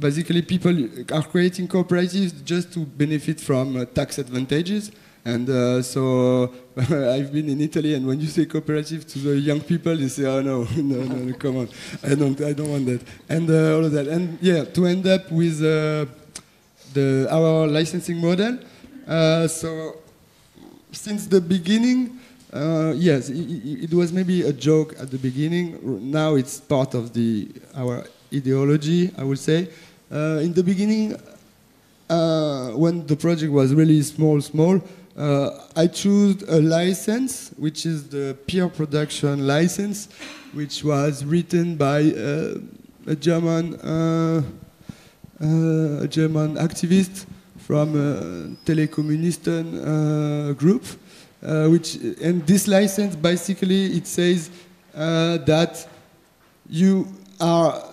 Basically, people are creating cooperatives just to benefit from uh, tax advantages. And uh, so I've been in Italy, and when you say cooperative to the young people, they say, oh, no, no, no, no, come on. I don't, I don't want that. And uh, all of that. And, yeah, to end up with uh, the, our licensing model. Uh, so since the beginning, uh, yes, it, it was maybe a joke at the beginning. Now it's part of the our ideology, I would say, uh, Uh, in the beginning, uh, when the project was really small, small, uh, I chose a license, which is the peer production license, which was written by uh, a German uh, uh, a German activist from a telecommunisten uh, group. Uh, which and this license basically it says uh, that you are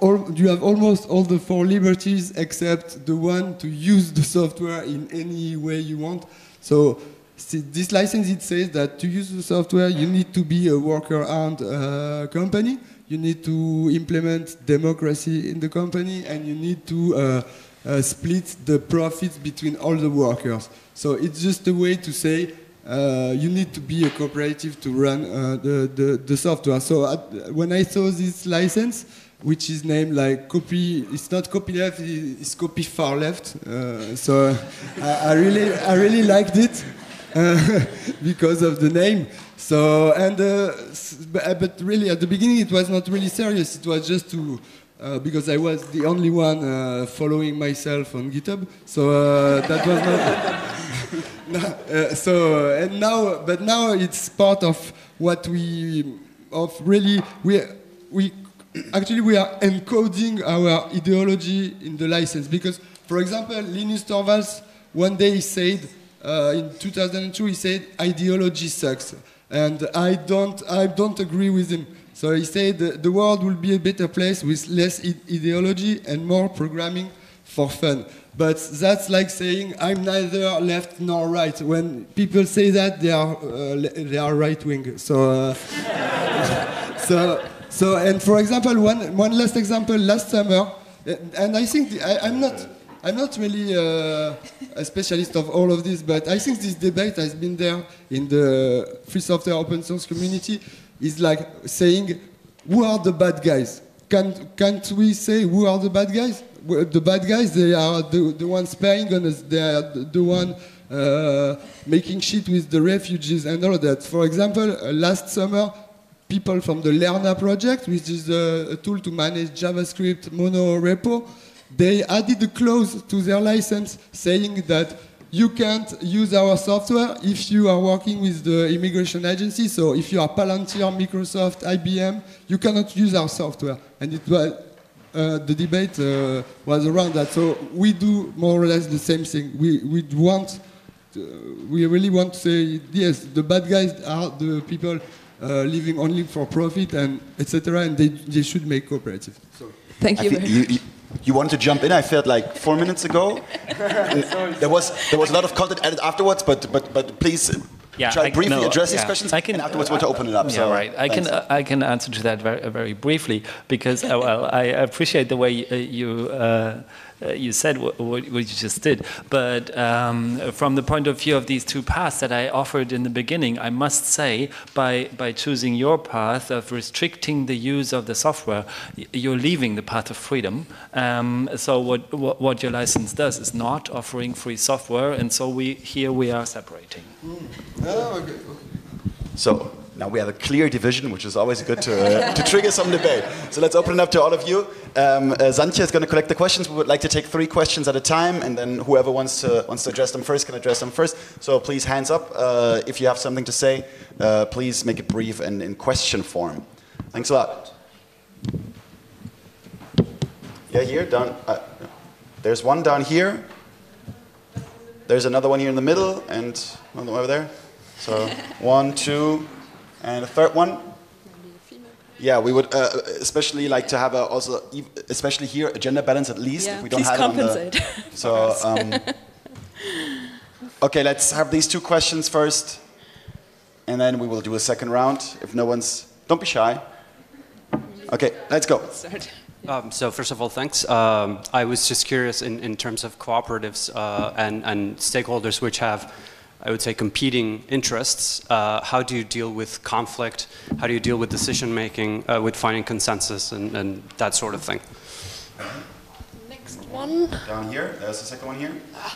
or you have almost all the four liberties except the one to use the software in any way you want. So this license it says that to use the software you need to be a worker-owned uh, company, you need to implement democracy in the company, and you need to uh, uh, split the profits between all the workers. So it's just a way to say. Uh, you need to be a cooperative to run uh, the, the, the software. So at, when I saw this license, which is named like copy, it's not copy left, it's copy far left. Uh, so I, I really, I really liked it uh, because of the name. So and uh, but really at the beginning it was not really serious. It was just to uh, because I was the only one uh, following myself on GitHub. So uh, that was not. Uh, so and now, but now it's part of what we of really we we actually we are encoding our ideology in the license, because for example Linus Torvalds one day he said uh, in two thousand two he said ideology sucks, and I don't I don't agree with him. So he said the, the world will be a better place with less ideology and more programming for fun. But that's like saying I'm neither left nor right. When people say that, they are uh, they are right wing. So, uh, so so and for example, one one last example last summer, and I think the, I, I'm not I'm not really uh, a specialist of all of this, but I think this debate has been there in the free software open source community. Is like saying who are the bad guys? Can't can't we say who are the bad guys? The bad guys, they are the, the ones spying on us, they are the, the one uh, making shit with the refugees and all of that. For example, uh, last summer, people from the Lerna project, which is a, a tool to manage JavaScript monorepo, they added a clause to their license saying that you can't use our software if you are working with the immigration agency. So if you are Palantir, Microsoft, I B M, you cannot use our software. And it was... Uh, the debate uh, was around that, so we do more or less the same thing. We we want, to, we really want to say yes. The bad guys are the people uh, living only for profit and et cetera. And they they should make cooperative. So. Thank you. Very you, you, you wanted to jump in. I felt like four minutes ago. there was there was a lot of content added afterwards, but but but please. Yeah, Try I, briefly no, address these yeah. questions, I can, and afterwards uh, want to open it up. Yeah, so, right. I thanks. can uh, I can answer to that very, very briefly, because uh, well, I appreciate the way uh, you uh, you said what, what you just did. But um, from the point of view of these two paths that I offered in the beginning, I must say by by choosing your path of restricting the use of the software, you're leaving the path of freedom. Um, so what, what what your license does is not offering free software, and so we here we are separating. Mm. Oh, okay, okay. So now we have a clear division, which is always good to, uh, to trigger some debate. So let's open it up to all of you. Um, uh, Santia is going to collect the questions. We would like to take three questions at a time, and then whoever wants to wants to address them first can address them first. So please, hands up uh, if you have something to say. Uh, please make it brief and in question form. Thanks a lot. Yeah, here down. Uh, there's one down here. There's another one here in the middle, and another one over there. So one, two, and a third one. Yeah, we would uh, especially like to have a also, especially here, a gender balance at least. Yeah, if we don't have compensate. It on the, so um, okay, let's have these two questions first, and then we will do a second round. If no one's, don't be shy. Okay, let's go. Um, so first of all, thanks. Um, I was just curious in, in terms of cooperatives uh, and, and stakeholders which have, I would say, competing interests, uh, how do you deal with conflict? How do you deal with decision making, uh, with finding consensus and, and that sort of thing? Next one. Down here, there's the second one here. Ah.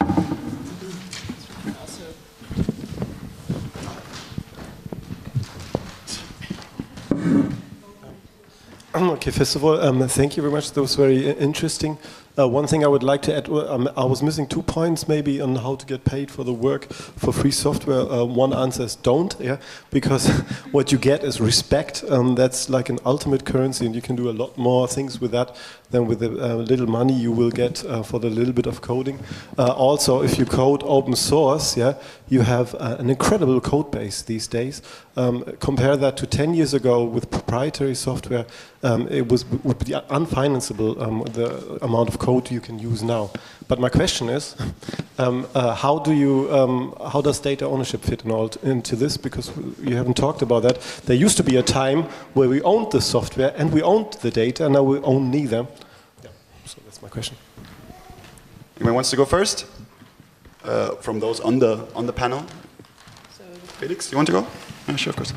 Okay, first of all, um, thank you very much. That was very interesting. Uh, one thing I would like to add, um, I was missing two points maybe on how to get paid for the work for free software. Uh, one answer is don't, yeah, because what you get is respect. Um, that's like an ultimate currency, and you can do a lot more things with that than with the uh, little money you will get uh, for the little bit of coding. Uh, also, if you code open source, yeah, you have uh, an incredible code base these days. Um, compare that to ten years ago with proprietary software. Um, it was would be unfinanceable, um, the amount of code you can use now. But my question is, um, uh, how do you, um, how does data ownership fit in all into this? Because you haven't talked about that. There used to be a time where we owned the software and we owned the data, and now we own neither. Yeah. So that's my question. Anyone wants to go first? Uh, from those on the on the panel, so Felix, you want to go? Yeah, sure, of course.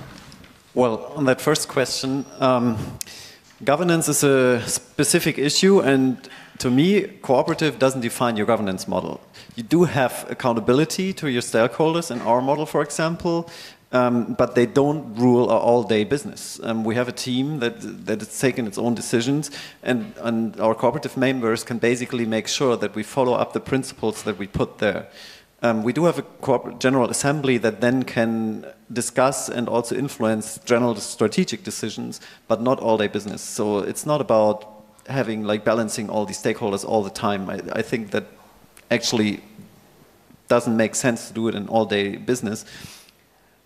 Well, on that first question. Um, Governance is a specific issue, and to me, cooperative doesn't define your governance model. You do have accountability to your stakeholders in our model, for example, um, but they don't rule our all-day business. Um, we have a team that that has taken its own decisions, and, and our cooperative members can basically make sure that we follow up the principles that we put there. Um, we do have a General Assembly that then can discuss and also influence general strategic decisions, but not all-day business. So it's not about having like balancing all these stakeholders all the time. I, I think that actually doesn't make sense to do it in all-day business.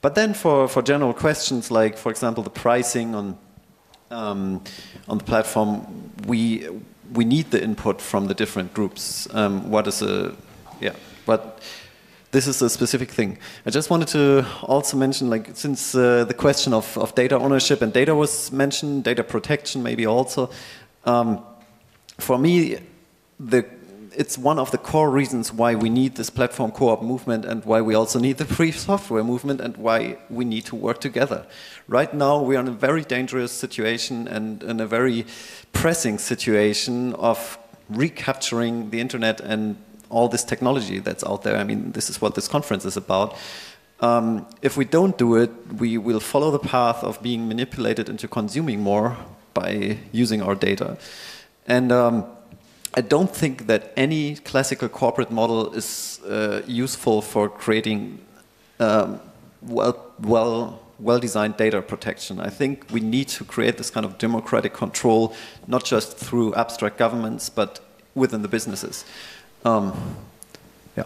But then for, for general questions like, for example, the pricing on, um, on the platform, we, we need the input from the different groups. Um, what is a... yeah. But this is a specific thing. I just wanted to also mention, like, since uh, the question of, of data ownership and data was mentioned, data protection maybe also. Um, for me, the, it's one of the core reasons why we need this platform co-op movement and why we also need the free software movement and why we need to work together. Right now, we are in a very dangerous situation and in a very pressing situation of recapturing the internet and all this technology that's out there. I mean, this is what this conference is about. Um, if we don't do it, we will follow the path of being manipulated into consuming more by using our data. And um, I don't think that any classical corporate model is uh, useful for creating um, well, well, well-designed data protection. I think we need to create this kind of democratic control, not just through abstract governments, but within the businesses. Um, yeah.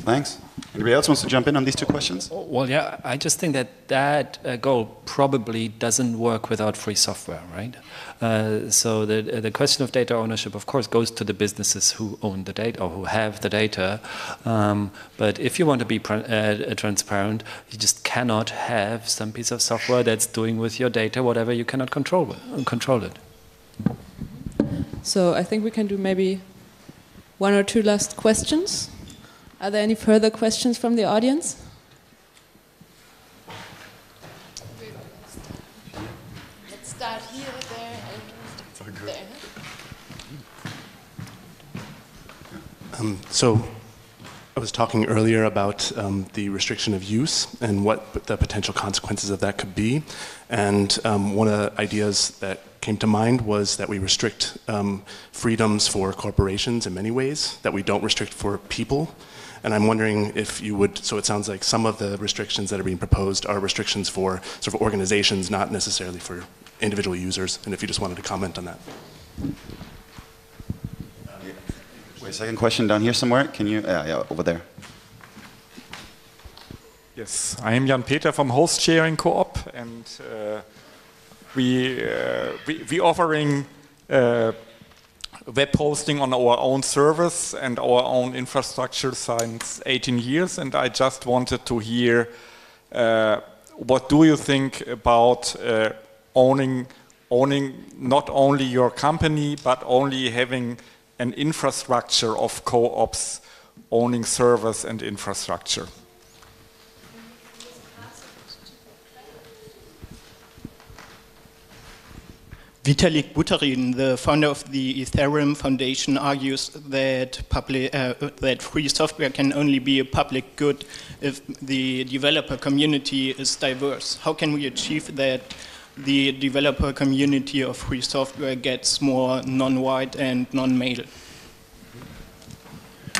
Thanks. Anybody else wants to jump in on these two questions? Well, yeah, I just think that that uh, goal probably doesn't work without free software, right? Uh, so the the question of data ownership, of course, goes to the businesses who own the data or who have the data. Um, but if you want to be pr uh, transparent, you just cannot have some piece of software that's doing with your data whatever you cannot control control it. So I think we can do maybe one or two last questions. Are there any further questions from the audience? Let's start here, there, and there. Um, so I was talking earlier about um, the restriction of use and what the potential consequences of that could be. And um, one of the ideas that came to mind was that we restrict um, freedoms for corporations in many ways that we don't restrict for people. And I'm wondering if you would, so it sounds like some of the restrictions that are being proposed are restrictions for sort of organizations, not necessarily for individual users. And if you just wanted to comment on that. Wait a second, question down here somewhere. Can you, uh, yeah, over there. Yes, I am Jan-Peter from Host Sharing Co-op, and uh, We, uh, we we offering uh, web hosting on our own service and our own infrastructure since eighteen years, and I just wanted to hear uh, what do you think about uh, owning owning not only your company but only having an infrastructure of co-ops owning service and infrastructure. Vitalik Buterin, the founder of the Ethereum Foundation, argues that, public, uh, that free software can only be a public good if the developer community is diverse. How can we achieve that the developer community of free software gets more non-white and non-male?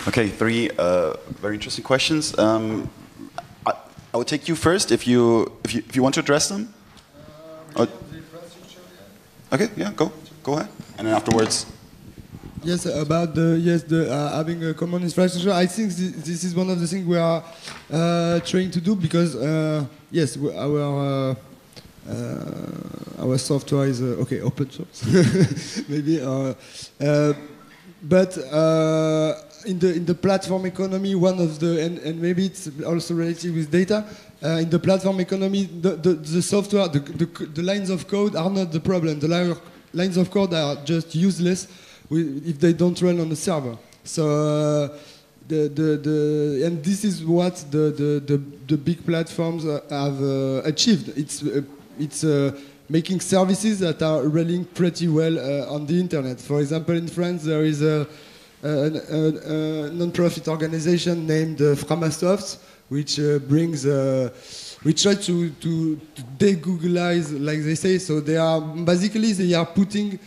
Okay, three uh, very interesting questions. Um, I, I will take you first, if you if you, if you want to address them. Uh, okay, yeah, go go ahead, and then afterwards. Yes, about the yes, the uh, having a common infrastructure. I think th this is one of the things we are uh, trying to do because uh, yes, we, our uh, uh, our software is uh, okay, open source, maybe. Uh, uh, but uh, in the in the platform economy, one of the and, and maybe it's also related with data. Uh, in the platform economy, the the, the software, the, the the lines of code are not the problem. The li lines of code are just useless if they don't run on the server. So uh, the, the, the, and this is what the, the, the, the big platforms uh, have uh, achieved. It's, uh, it's uh, making services that are running pretty well uh, on the internet. For example, in France, there is a, a, a, a non-profit organization named uh, Framasoft, which uh, brings, uh, which tries to, to, to de-Googleize, like they say. So they are, basically, they are putting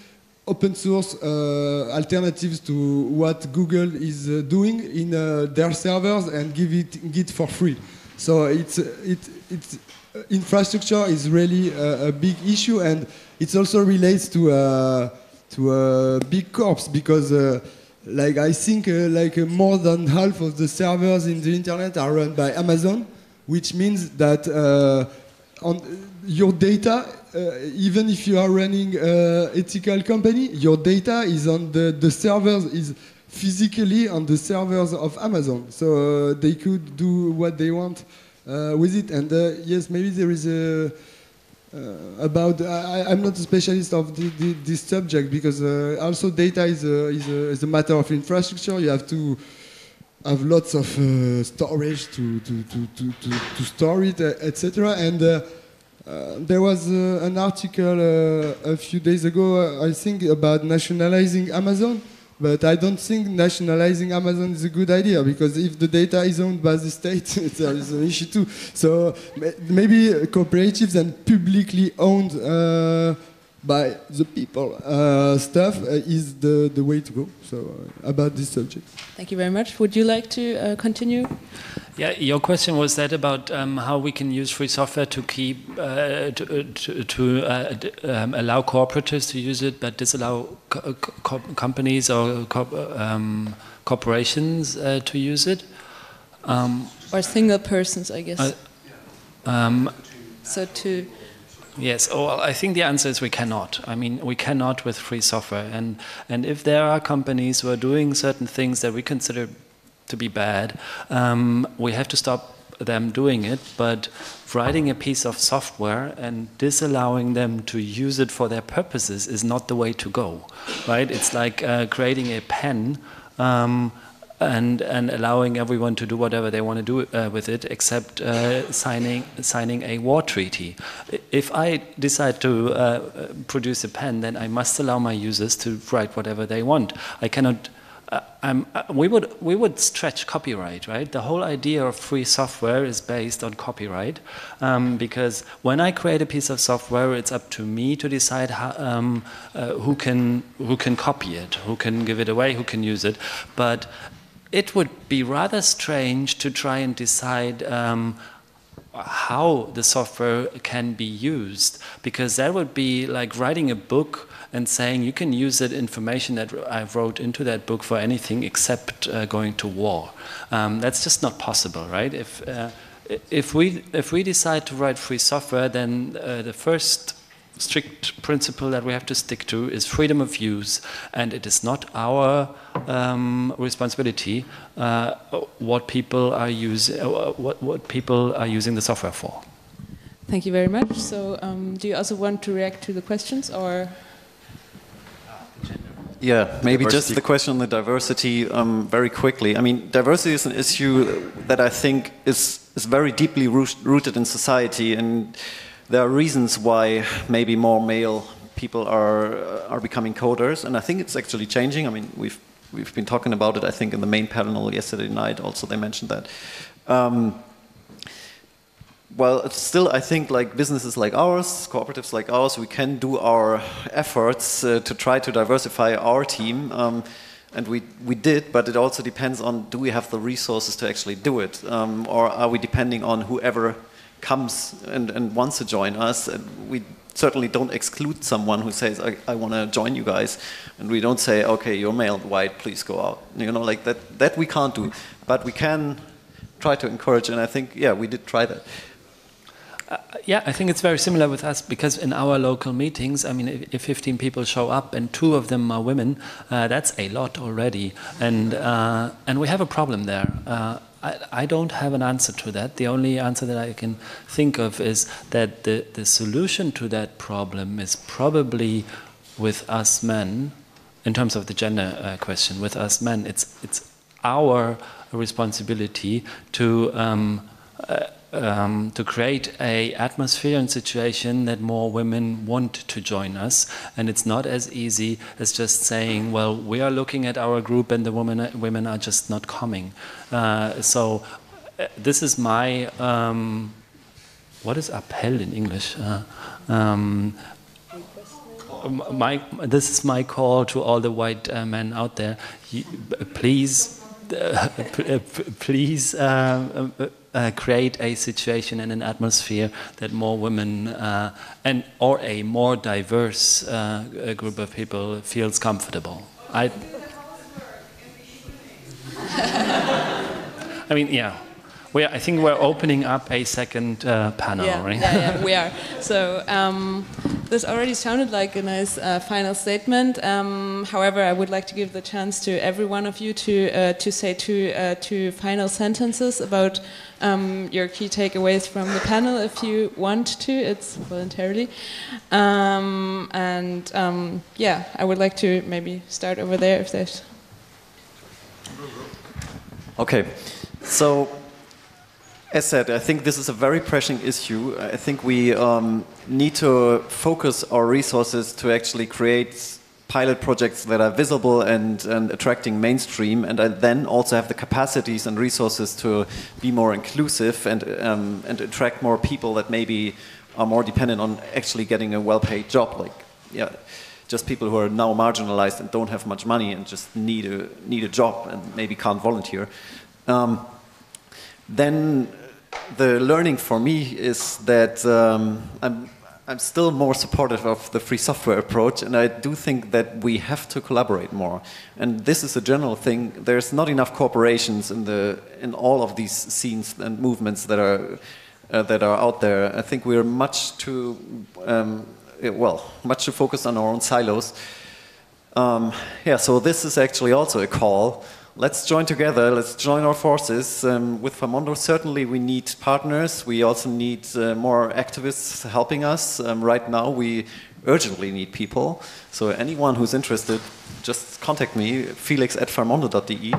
open source uh, alternatives to what Google is uh, doing in uh, their servers and give it Git for free. So it's it it's infrastructure is really a, a big issue, and it also relates to uh, to uh, big corps because uh, like I think uh, like uh, more than half of the servers in the internet are run by Amazon, which means that uh, on your data. Uh, even if you are running an uh, ethical company, your data is on the, the servers, is physically on the servers of Amazon. So uh, they could do what they want uh, with it. And uh, yes, maybe there is a, uh, about, I, I'm not a specialist of the, the, this subject because uh, also data is a, is, a, is a matter of infrastructure. You have to have lots of uh, storage to, to, to, to, to, to store it, et cetera. And uh, Uh, there was uh, an article uh, a few days ago, uh, I think, about nationalizing Amazon, but I don't think nationalizing Amazon is a good idea because if the data is owned by the state, there is an issue too. So maybe cooperatives and publicly owned uh, by the people uh, stuff uh, is the, the way to go. So uh, about this subject. Thank you very much. Would you like to uh, continue? Yeah, your question was that about um, how we can use free software to keep uh, to, to, to uh, d um, allow cooperatives to use it, but disallow co co companies or co um, corporations uh, to use it, um, or single persons, I guess. Uh, um, so to. Yes, oh, well, I think the answer is we cannot. I mean, we cannot with free software. And, and if there are companies who are doing certain things that we consider to be bad, um, we have to stop them doing it. But writing a piece of software and disallowing them to use it for their purposes is not the way to go, right? It's like uh, creating a pen um, and, and allowing everyone to do whatever they want to do uh, with it, except uh, signing, signing a war treaty. If I decide to uh, produce a pen, then I must allow my users to write whatever they want. I cannot... Uh, I'm, uh, we would we would stretch copyright, right? The whole idea of free software is based on copyright, um, because when I create a piece of software, it's up to me to decide how, um, uh, who can who can copy it, who can give it away, who can use it. But it would be rather strange to try and decide um, how the software can be used, because that would be like writing a book and saying you can use that information that I wrote into that book for anything except uh, going to war. Um, that's just not possible, right? If, uh, if, we, if we decide to write free software, then uh, the first strict principle that we have to stick to is freedom of use, and it is not our um, responsibility uh, what people are use, uh, what, what people are using the software for. Thank you very much. So um, do you also want to react to the questions, or? Yeah, maybe diversity. Just the question on the diversity um, very quickly. I mean, diversity is an issue that I think is, is very deeply rooted in society, and there are reasons why maybe more male people are, are becoming coders, and I think it's actually changing. I mean, we've, we've been talking about it, I think, in the main panel yesterday night also they mentioned that. Um, Well, it's still, I think, like businesses like ours, cooperatives like ours, we can do our efforts uh, to try to diversify our team. Um, And we, we did, but it also depends on, do we have the resources to actually do it? Um, or are we depending on whoever comes and, and wants to join us? And we certainly don't exclude someone who says, I, I want to join you guys. And we don't say, okay, you're male, white, please go out. You know, like that, that we can't do. But we can try to encourage, and I think, yeah, we did try that. Uh, yeah, I think it's very similar with us, because in our local meetings, I mean, if, if fifteen people show up and two of them are women, uh, that's a lot already, and uh, and we have a problem there. Uh, I, I don't have an answer to that. The only answer that I can think of is that the, the solution to that problem is probably with us men, in terms of the gender uh, question, with us men, it's, it's our responsibility to... Um, uh, Um, to create a atmosphere and situation that more women want to join us, and it's not as easy as just saying, well, we are looking at our group and the women women are just not coming. Uh, so uh, this is my um, what is Appell in English? Uh, um, my this is my call to all the white uh, men out there. You, please, uh, please. Uh, uh, Uh, create a situation and an atmosphere that more women uh, and or a more diverse uh, group of people feels comfortable. I, I mean, yeah, we are, I think we're opening up a second uh, panel, yeah, right? Yeah, yeah, we are. So um, this already sounded like a nice uh, final statement. Um, however, I would like to give the chance to every one of you to uh, to say two uh, two final sentences about. Um, your key takeaways from the panel, if you want to, it's voluntarily. Um, and um, yeah, I would like to maybe start over there if there's. Okay, so as said, I think this is a very pressing issue. I think we um, need to focus our resources to actually create pilot projects that are visible and, and attracting mainstream, and then also have the capacities and resources to be more inclusive and, um, and attract more people that maybe are more dependent on actually getting a well-paid job, like yeah, just people who are now marginalized and don't have much money and just need a, need a job and maybe can't volunteer. Um, then the learning for me is that um, I'm I'm still more supportive of the free software approach, and I do think that we have to collaborate more. And this is a general thing. There's not enough corporations in the in all of these scenes and movements that are uh, that are out there. I think we're much too um, well, much too focused on our own silos. Um, yeah. So this is actually also a call. Let's join together, let's join our forces. Um, with Fairmondo, certainly we need partners. We also need uh, more activists helping us. Um, right now, we urgently need people. So anyone who's interested, just contact me, felix at fairmondo dot d e.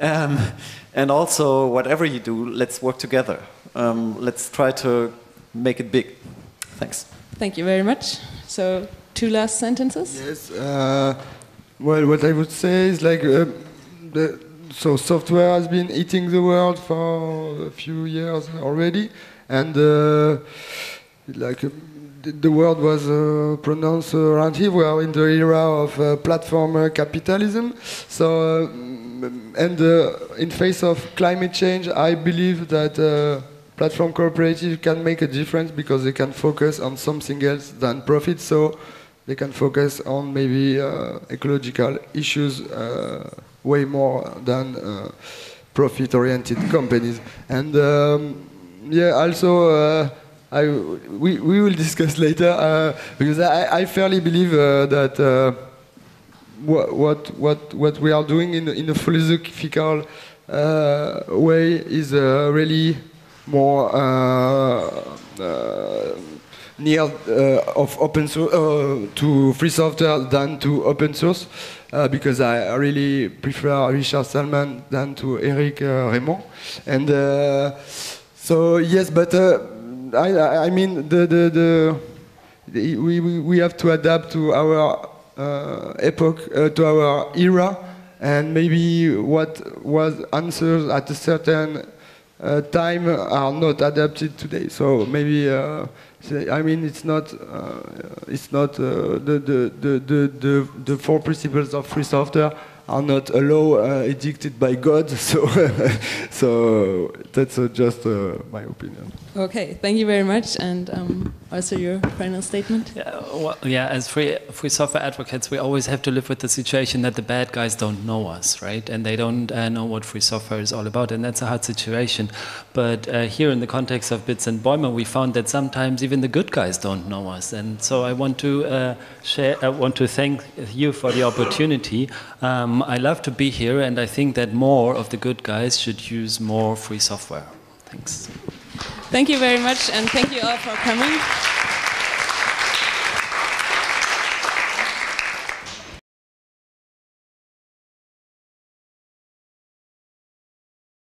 Um, and also, whatever you do, let's work together. Um, let's try to make it big. Thanks. Thank you very much. So, two last sentences. Yes, uh, well, what I would say is like, uh, The, so software has been eating the world for a few years already, and uh, like uh, the word was uh, pronounced around here. We are in the era of uh, platform capitalism. So, uh, and uh, in face of climate change, I believe that uh, platform cooperatives can make a difference because they can focus on something else than profit. So, they can focus on maybe uh, ecological issues. Uh, way more than uh, profit-oriented companies. And um, yeah, also, uh, I, we, we will discuss later, uh, because I, I fairly believe uh, that uh, what, what, what, what we are doing in, in a philosophical uh, way is uh, really more uh, uh, near uh, of open source, uh, to free software than to open source. Uh, because I really prefer Richard Stallman than to Eric uh, Raymond, and uh, so yes, but uh, I, I mean the the, the, the we, we we have to adapt to our uh, epoch, uh, to our era, and maybe what was answered at a certain uh, time are not adapted today. So maybe. Uh, I mean, it's not, uh, it's not uh, the, the, the, the, the four principles of free software are not a law uh, edicted by God. So, so that's uh, just uh, my opinion. Okay, thank you very much. And um, also your final statement? Yeah, well, yeah, as free, free software advocates, we always have to live with the situation that the bad guys don't know us, right? And they don't uh, know what free software is all about. And that's a hard situation. But uh, here in the context of Bits and Bäume, we found that sometimes even the good guys don't know us. And so I want to uh, share, I want to thank you for the opportunity. Um, I love to be here, and I think that more of the good guys should use more free software. Thanks. Thank you very much, and thank you all for coming.